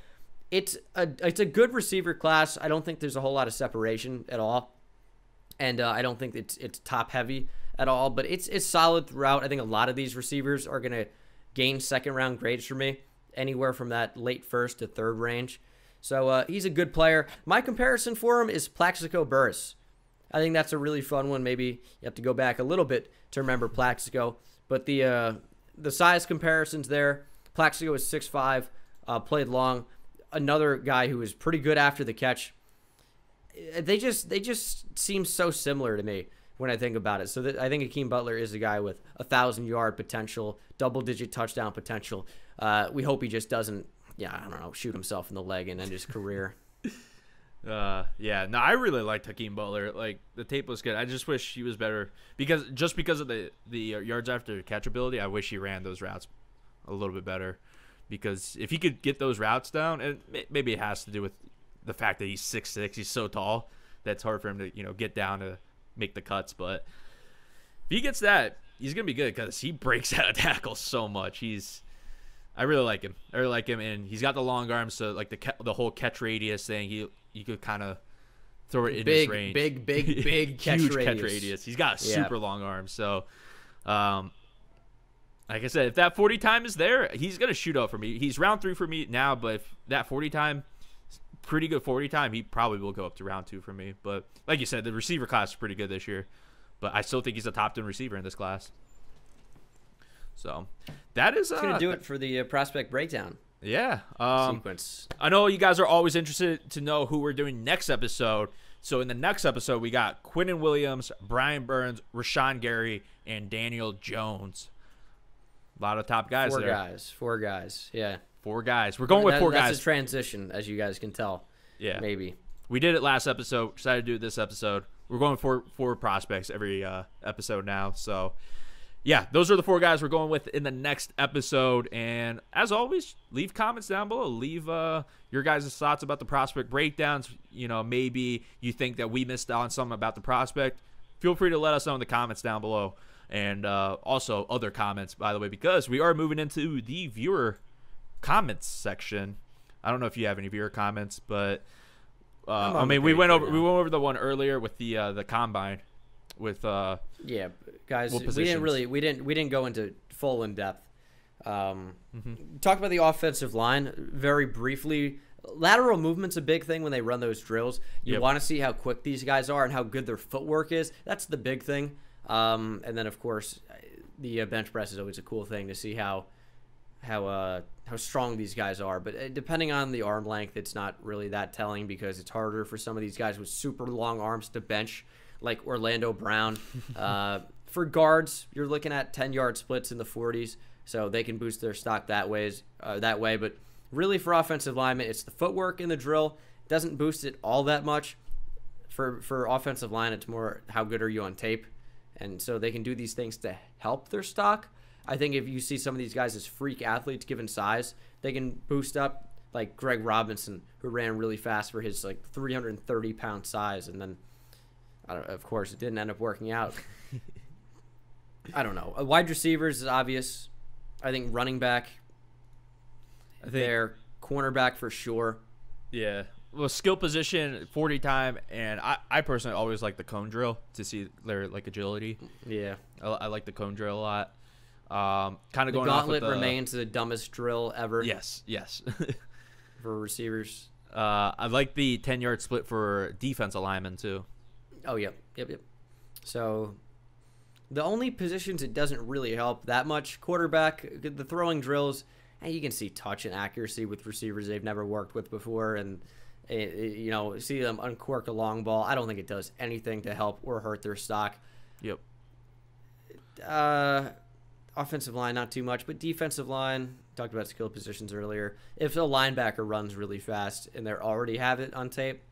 It's a it's a good receiver class. I don't think there's a whole lot of separation at all, and uh, I don't think it's it's top heavy at all. But it's it's solid throughout. I think a lot of these receivers are gonna gain second round grades for me, anywhere from that late first to third range. So uh, he's a good player. My comparison for him is Plaxico Burress. I think that's a really fun one. Maybe you have to go back a little bit to remember Plaxico, but the uh, the size comparisons there. Plaxico is six five, uh, played long. Another guy who is pretty good after the catch. They just they just seem so similar to me when I think about it. So that, I think Hakeem Butler is a guy with a thousand-yard potential, double-digit touchdown potential. Uh, we hope he just doesn't, yeah, I don't know, shoot himself in the leg and end his career. uh, yeah, no, I really liked Hakeem Butler. Like, the tape was good. I just wish he was better. because Just because of the, the yards after catch ability, I wish he ran those routes a little bit better. Because if he could get those routes down, and maybe it has to do with the fact that he's six six, he's so tall, that's hard for him to, you know, get down to make the cuts. But if he gets that, he's gonna be good, because he breaks out of tackles so much. He's I really like him. I really like him, and he's got the long arms, so like the the whole catch radius thing, he you could kind of throw it in big, his range. Big, big, big, big catch, huge radius. catch radius. He's got a super yeah. long arm. So, um, like I said, if that forty time is there, he's gonna shoot out for me. He's round three for me now, but if that forty time, pretty good forty time, he probably will go up to round two for me. But like you said, the receiver class is pretty good this year, but I still think he's a top ten receiver in this class. So that is uh, going to do it for the uh, prospect breakdown. Yeah. Um, Sequence. I know you guys are always interested to know who we're doing next episode. So in the next episode, we got Quinnen Williams, Brian Burns, Rashawn Gary, and Daniel Jones. A lot of top guys Four there. Four guys. Four guys. Yeah. Four guys. We're going with that, four that's guys. That's a transition, as you guys can tell. Yeah. Maybe. We did it last episode. Decided to do it this episode. We're going for four prospects every uh, episode now. So, yeah, those are the four guys we're going with in the next episode. And, as always, leave comments down below. Leave uh, your guys' thoughts about the prospect breakdowns. You know, maybe you think that we missed out on something about the prospect. Feel free to let us know in the comments down below. And uh, also other comments, by the way, because we are moving into the viewer comments section. I don't know if you have any viewer comments, but uh, I mean, we went over now. we went over the one earlier with the uh, the combine, with uh, yeah, guys. We didn't really we didn't we didn't go into full in depth. Um, mm-hmm. Talk about the offensive line very briefly. Lateral movement's a big thing when they run those drills. You yep. want to see how quick these guys are and how good their footwork is. That's the big thing. Um, and then of course, the uh, bench press is always a cool thing to see how. how uh how strong these guys are, but depending on the arm length, it's not really that telling, because it's harder for some of these guys with super long arms to bench, like Orlando Brown. Uh for guards, you're looking at ten yard splits in the forties, so they can boost their stock that ways uh, that way. But really, for offensive linemen, it's the footwork in the drill. It doesn't boost it all that much. For for offensive line, it's more how good are you on tape, and so they can do these things to help their stock. I think if you see some of these guys as freak athletes given size, they can boost up like Greg Robinson, who ran really fast for his like three hundred thirty pound size, and then I don't, of course it didn't end up working out. I don't know. Wide receivers is obvious. I think running back, I think cornerback for sure. Yeah. Well, skill position, forty time, and I, I personally always like the cone drill to see their like agility. Yeah, I, I like the cone drill a lot. Um, kind of going off with the gauntlet remains the dumbest drill ever. Yes, yes. For receivers, uh, I like the ten yard split for defense alignment too. Oh yep, yep, yep. So the only positions it doesn't really help that much: quarterback, the throwing drills. And you can see touch and accuracy with receivers they've never worked with before, and It, it, you know, see them uncork a long ball. I don't think it does anything to help or hurt their stock. Yep. Uh, offensive line, not too much, but defensive line, talked about skill positions earlier. If a linebacker runs really fast and they already have it on tape,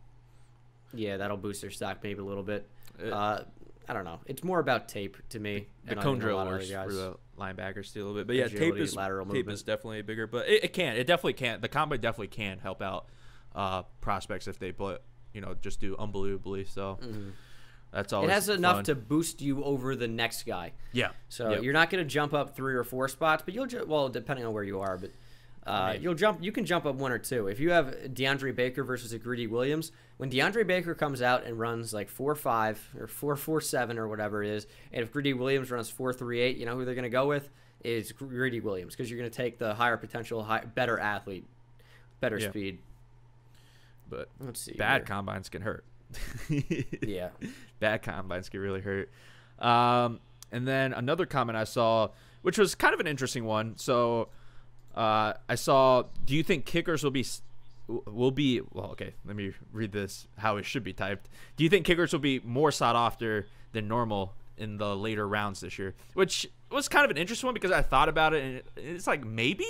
yeah, that'll boost their stock maybe a little bit. It, uh, I don't know. It's more about tape to me. The cone drill works for the linebackers too a little bit, but yeah, agility, tape is lateral tape movement is definitely bigger, but it, it can, it definitely can. The combo definitely can help out Uh, prospects if they play, you know, just do unbelievably. So mm-hmm. that's always it has fun. Enough to boost you over the next guy. Yeah. So yep. you're not going to jump up three or four spots, but you'll ju well depending on where you are, but uh, you'll jump. You can jump up one or two. If you have DeAndre Baker versus a Greedy Williams, when DeAndre Baker comes out and runs like four five or four four seven or whatever it is, and if Greedy Williams runs four three eight, you know who they're going to go with is Greedy Williams, because you're going to take the higher potential, high, better athlete, better yeah. speed. But let's see bad here. Combines can hurt. Yeah. Bad combines can really hurt. Um, and then another comment I saw, which was kind of an interesting one. So uh, I saw, do you think kickers will be, will be, well, okay, let me read this, how it should be typed. Do you think kickers will be more sought after than normal in the later rounds this year? Which was kind of an interesting one because I thought about it, and it's like, maybe?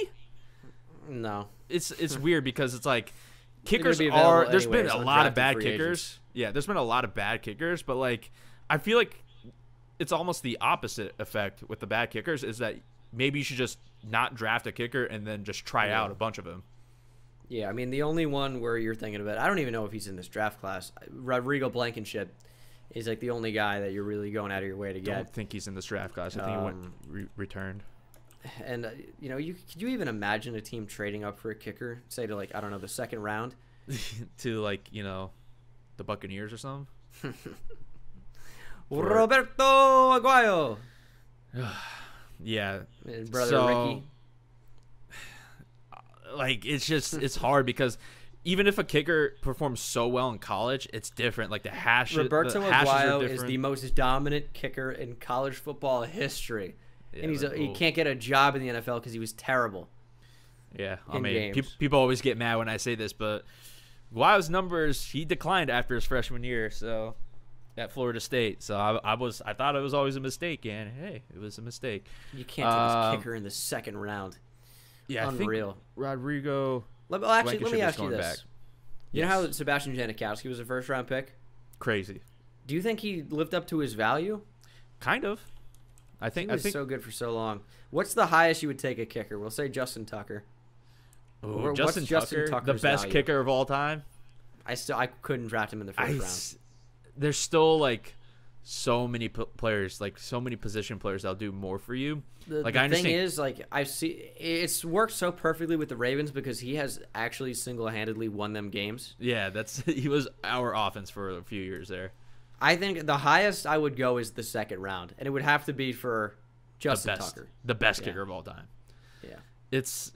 No. It's, it's weird because it's like, kickers are, there's been a lot of bad kickers. Yeah, there's been a lot of bad kickers, but like, I feel like it's almost the opposite effect with the bad kickers, is that maybe you should just not draft a kicker and then just try out a bunch of them. Yeah, I mean, the only one where you're thinking about, I don't even know if he's in this draft class, Rodrigo Blankenship is like the only guy that you're really going out of your way to get. I don't think he's in this draft class. I think um, he went re returned. And, uh, you know, you could you even imagine a team trading up for a kicker, say to, like, I don't know, the second round? To, like, you know, the Buccaneers or something? For... Roberto Aguayo! Yeah. And brother so, Ricky. Like, it's just, it's hard because even if a kicker performs so well in college, it's different. Like, the hash Roberto the Aguayo is the most dominant kicker in college football history. Yeah, and he's a, he can't get a job in the N F L because he was terrible. Yeah, I mean, pe people always get mad when I say this, but Guayo's numbers, he declined after his freshman year, so at Florida State. So I, I was, I thought it was always a mistake, and hey, it was a mistake. You can't take um, this kicker in the second round. Yeah, unreal. I think Rodrigo. Let, well, actually, let me ask you this: back. You yes. know how Sebastian Janikowski was a first-round pick? Crazy. Do you think he lived up to his value? Kind of. I think he was I think, so good for so long. What's the highest you would take a kicker? We'll say Justin Tucker. Ooh, Justin Tucker, Justin Tucker's the best value? Kicker of all time. I still I couldn't draft him in the first I, round. There's still like so many p players, like so many position players that'll do more for you. The, like the I understand. Thing is, like I see, it's worked so perfectly with the Ravens because he has actually single-handedly won them games. Yeah, that's he was our offense for a few years there. I think the highest I would go is the second round, and it would have to be for Justin the best, Tucker, the best yeah. kicker of all time. Yeah, it's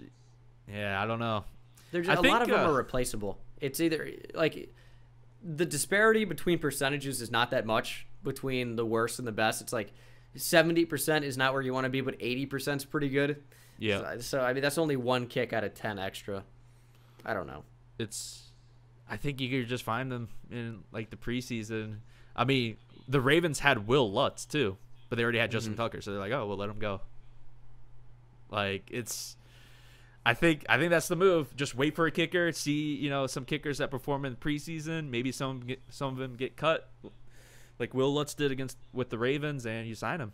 yeah, I don't know. There's a think, lot of them uh, are replaceable. It's either like the disparity between percentages is not that much between the worst and the best. It's like seventy percent is not where you want to be, but eighty percent's pretty good. Yeah. So, so I mean, that's only one kick out of ten extra. I don't know. It's. I think you could just find them in like the preseason. I mean, the Ravens had Will Lutz, too, but they already had Justin mm-hmm. Tucker, so they're like, oh, we'll let him go. Like, it's – I think I think that's the move. Just wait for a kicker, see, you know, some kickers that perform in the preseason. Maybe some, get, some of them get cut, like Will Lutz did against with the Ravens, and you sign him.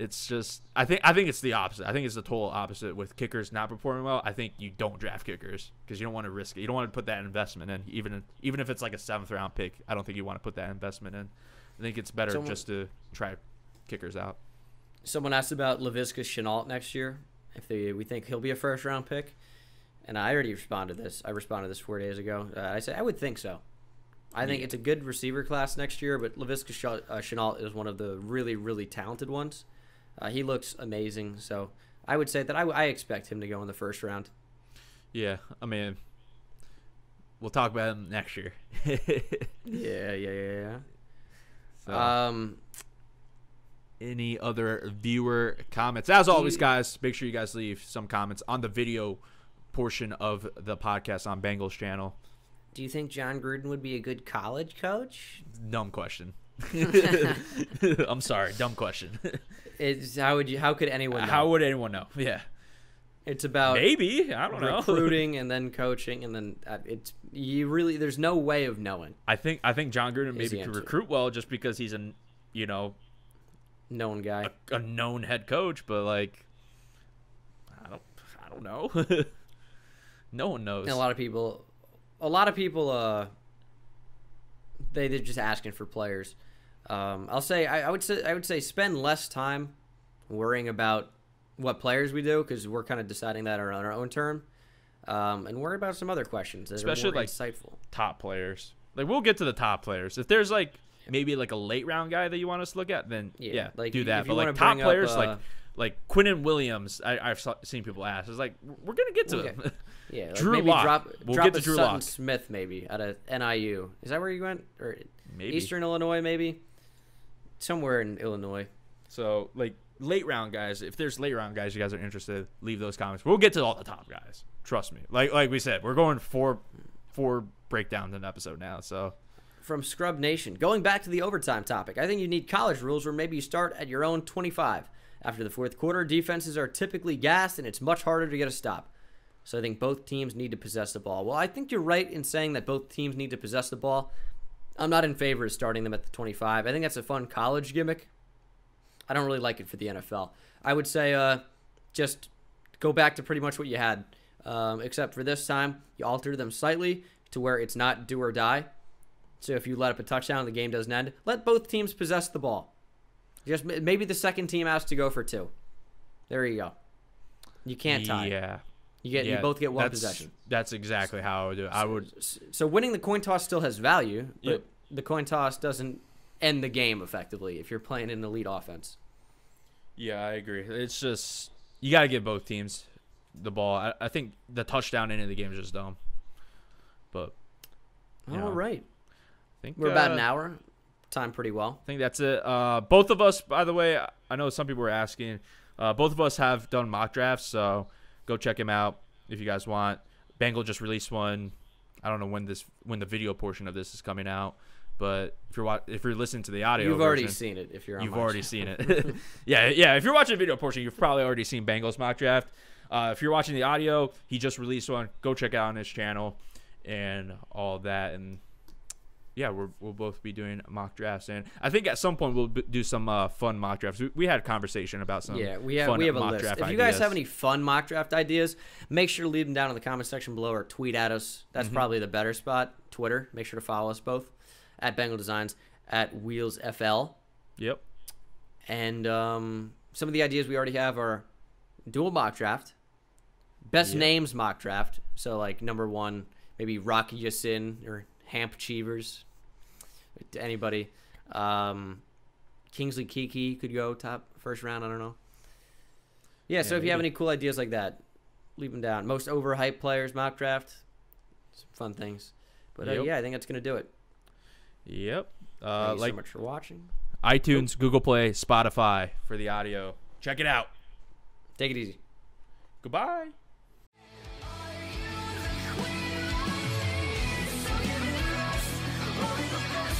It's just I think I think it's the opposite. I think it's the total opposite with kickers not performing well. I think you don't draft kickers because you don't want to risk it. You don't want to put that investment in, even even if it's like a seventh round pick. I don't think you want to put that investment in. I think it's better someone, just to try kickers out. Someone asked about LaVisca Chenault next year. If they, we think he'll be a first round pick, and I already responded to this. I responded to this four days ago. Uh, I said I would think so. I think it's a good receiver class next year, but LaVisca Chenault is one of the really, really talented ones. Uh, he looks amazing, so I would say that I, I expect him to go in the first round. Yeah, I mean, we'll talk about him next year. yeah, yeah, yeah, yeah. So, um, any other viewer comments? As always, guys, make sure you guys leave some comments on the video portion of the podcast on Bengals channel. Do you think John Gruden would be a good college coach? Dumb question. I'm sorry, dumb question. It's, how would you? How could anyone know? How would anyone know? Yeah, it's about maybe I don't know recruiting and then coaching and then uh, it's you really there's no way of knowing. I think I think John Gruden maybe could recruit well just because he's a you know known guy, a, a known head coach, but like I don't I don't know. No one knows. And a lot of people. A lot of people, uh, they, they're just asking for players. Um, I'll say, I, I would say, I would say, spend less time worrying about what players we do because we're kind of deciding that on our own term, um, and worry about some other questions, that especially are more like insightful. Top players. Like we'll get to the top players. If there's like maybe like a late round guy that you want us to look at, then yeah, yeah like, do that. But like top players, up, uh, like. Like Quinnen Williams, I, I've seen people ask. It's like we're gonna get to okay. him. Yeah, like Drew maybe Lock. Drop, we'll drop get to Drew Sutton Lock. Smith maybe at a N I U. Is that where you went? Or maybe. Eastern Illinois, maybe somewhere in Illinois. So like late round guys. If there's late round guys, you guys are interested. Leave those comments. We'll get to all the top guys. Trust me. Like like we said, we're going four four breakdowns in an episode now. So. From Scrub Nation, going back to the overtime topic, I think you need college rules where maybe you start at your own twenty-five. After the fourth quarter, defenses are typically gassed, and it's much harder to get a stop. So I think both teams need to possess the ball. Well, I think you're right in saying that both teams need to possess the ball. I'm not in favor of starting them at the twenty-five. I think that's a fun college gimmick. I don't really like it for the N F L. I would say uh, just go back to pretty much what you had, um, except for this time you alter them slightly to where it's not do or die. So if you let up a touchdown and the game doesn't end, let both teams possess the ball. Just maybe the second team has to go for two. There you go. You can't tie. Yeah. You get yeah, you both get one that's, possession. That's exactly how I would do it. I would so winning the coin toss still has value, but yep. the coin toss doesn't end the game effectively if you're playing an elite offense. Yeah, I agree. It's just you gotta give both teams the ball. I, I think the touchdown end of the game is just dumb. But all know, right. I think we're uh, about an hour. Time pretty well. I think that's it. Uh, both of us, by the way, I know some people were asking. Uh, both of us have done mock drafts, so go check them out if you guys want. Bengal just released one. I don't know when this, when the video portion of this is coming out, but if you're if you're listening to the audio, you've version, already seen it. If you're on you've already channel. seen it. yeah, yeah. If you're watching the video portion, you've probably already seen Bengal's mock draft. Uh, if you're watching the audio, he just released one. Go check out on his channel and all that and. Yeah, we're, we'll both be doing mock drafts, and I think at some point we'll b do some uh, fun mock drafts. We, we had a conversation about some yeah, we have fun we have a list. If you ideas. guys have any fun mock draft ideas, make sure to leave them down in the comment section below or tweet at us. That's mm-hmm. probably the better spot. Twitter, make sure to follow us both at Bengal Designs at Wheels F L. Yep. And um, some of the ideas we already have are dual mock draft, best yep. names mock draft. So like number one, maybe Rocky Yassin or. Hamp Cheevers, to anybody. Um, Kingsley Kiki could go top first round. I don't know. Yeah, yeah so if maybe. you have any cool ideas like that, leave them down. Most overhyped players, mock draft, some fun things. But yep. uh, yeah, I think that's going to do it. Yep. Uh, Thank you like so much for watching. iTunes, Go. Google Play, Spotify for the audio. Check it out. Take it easy. Goodbye.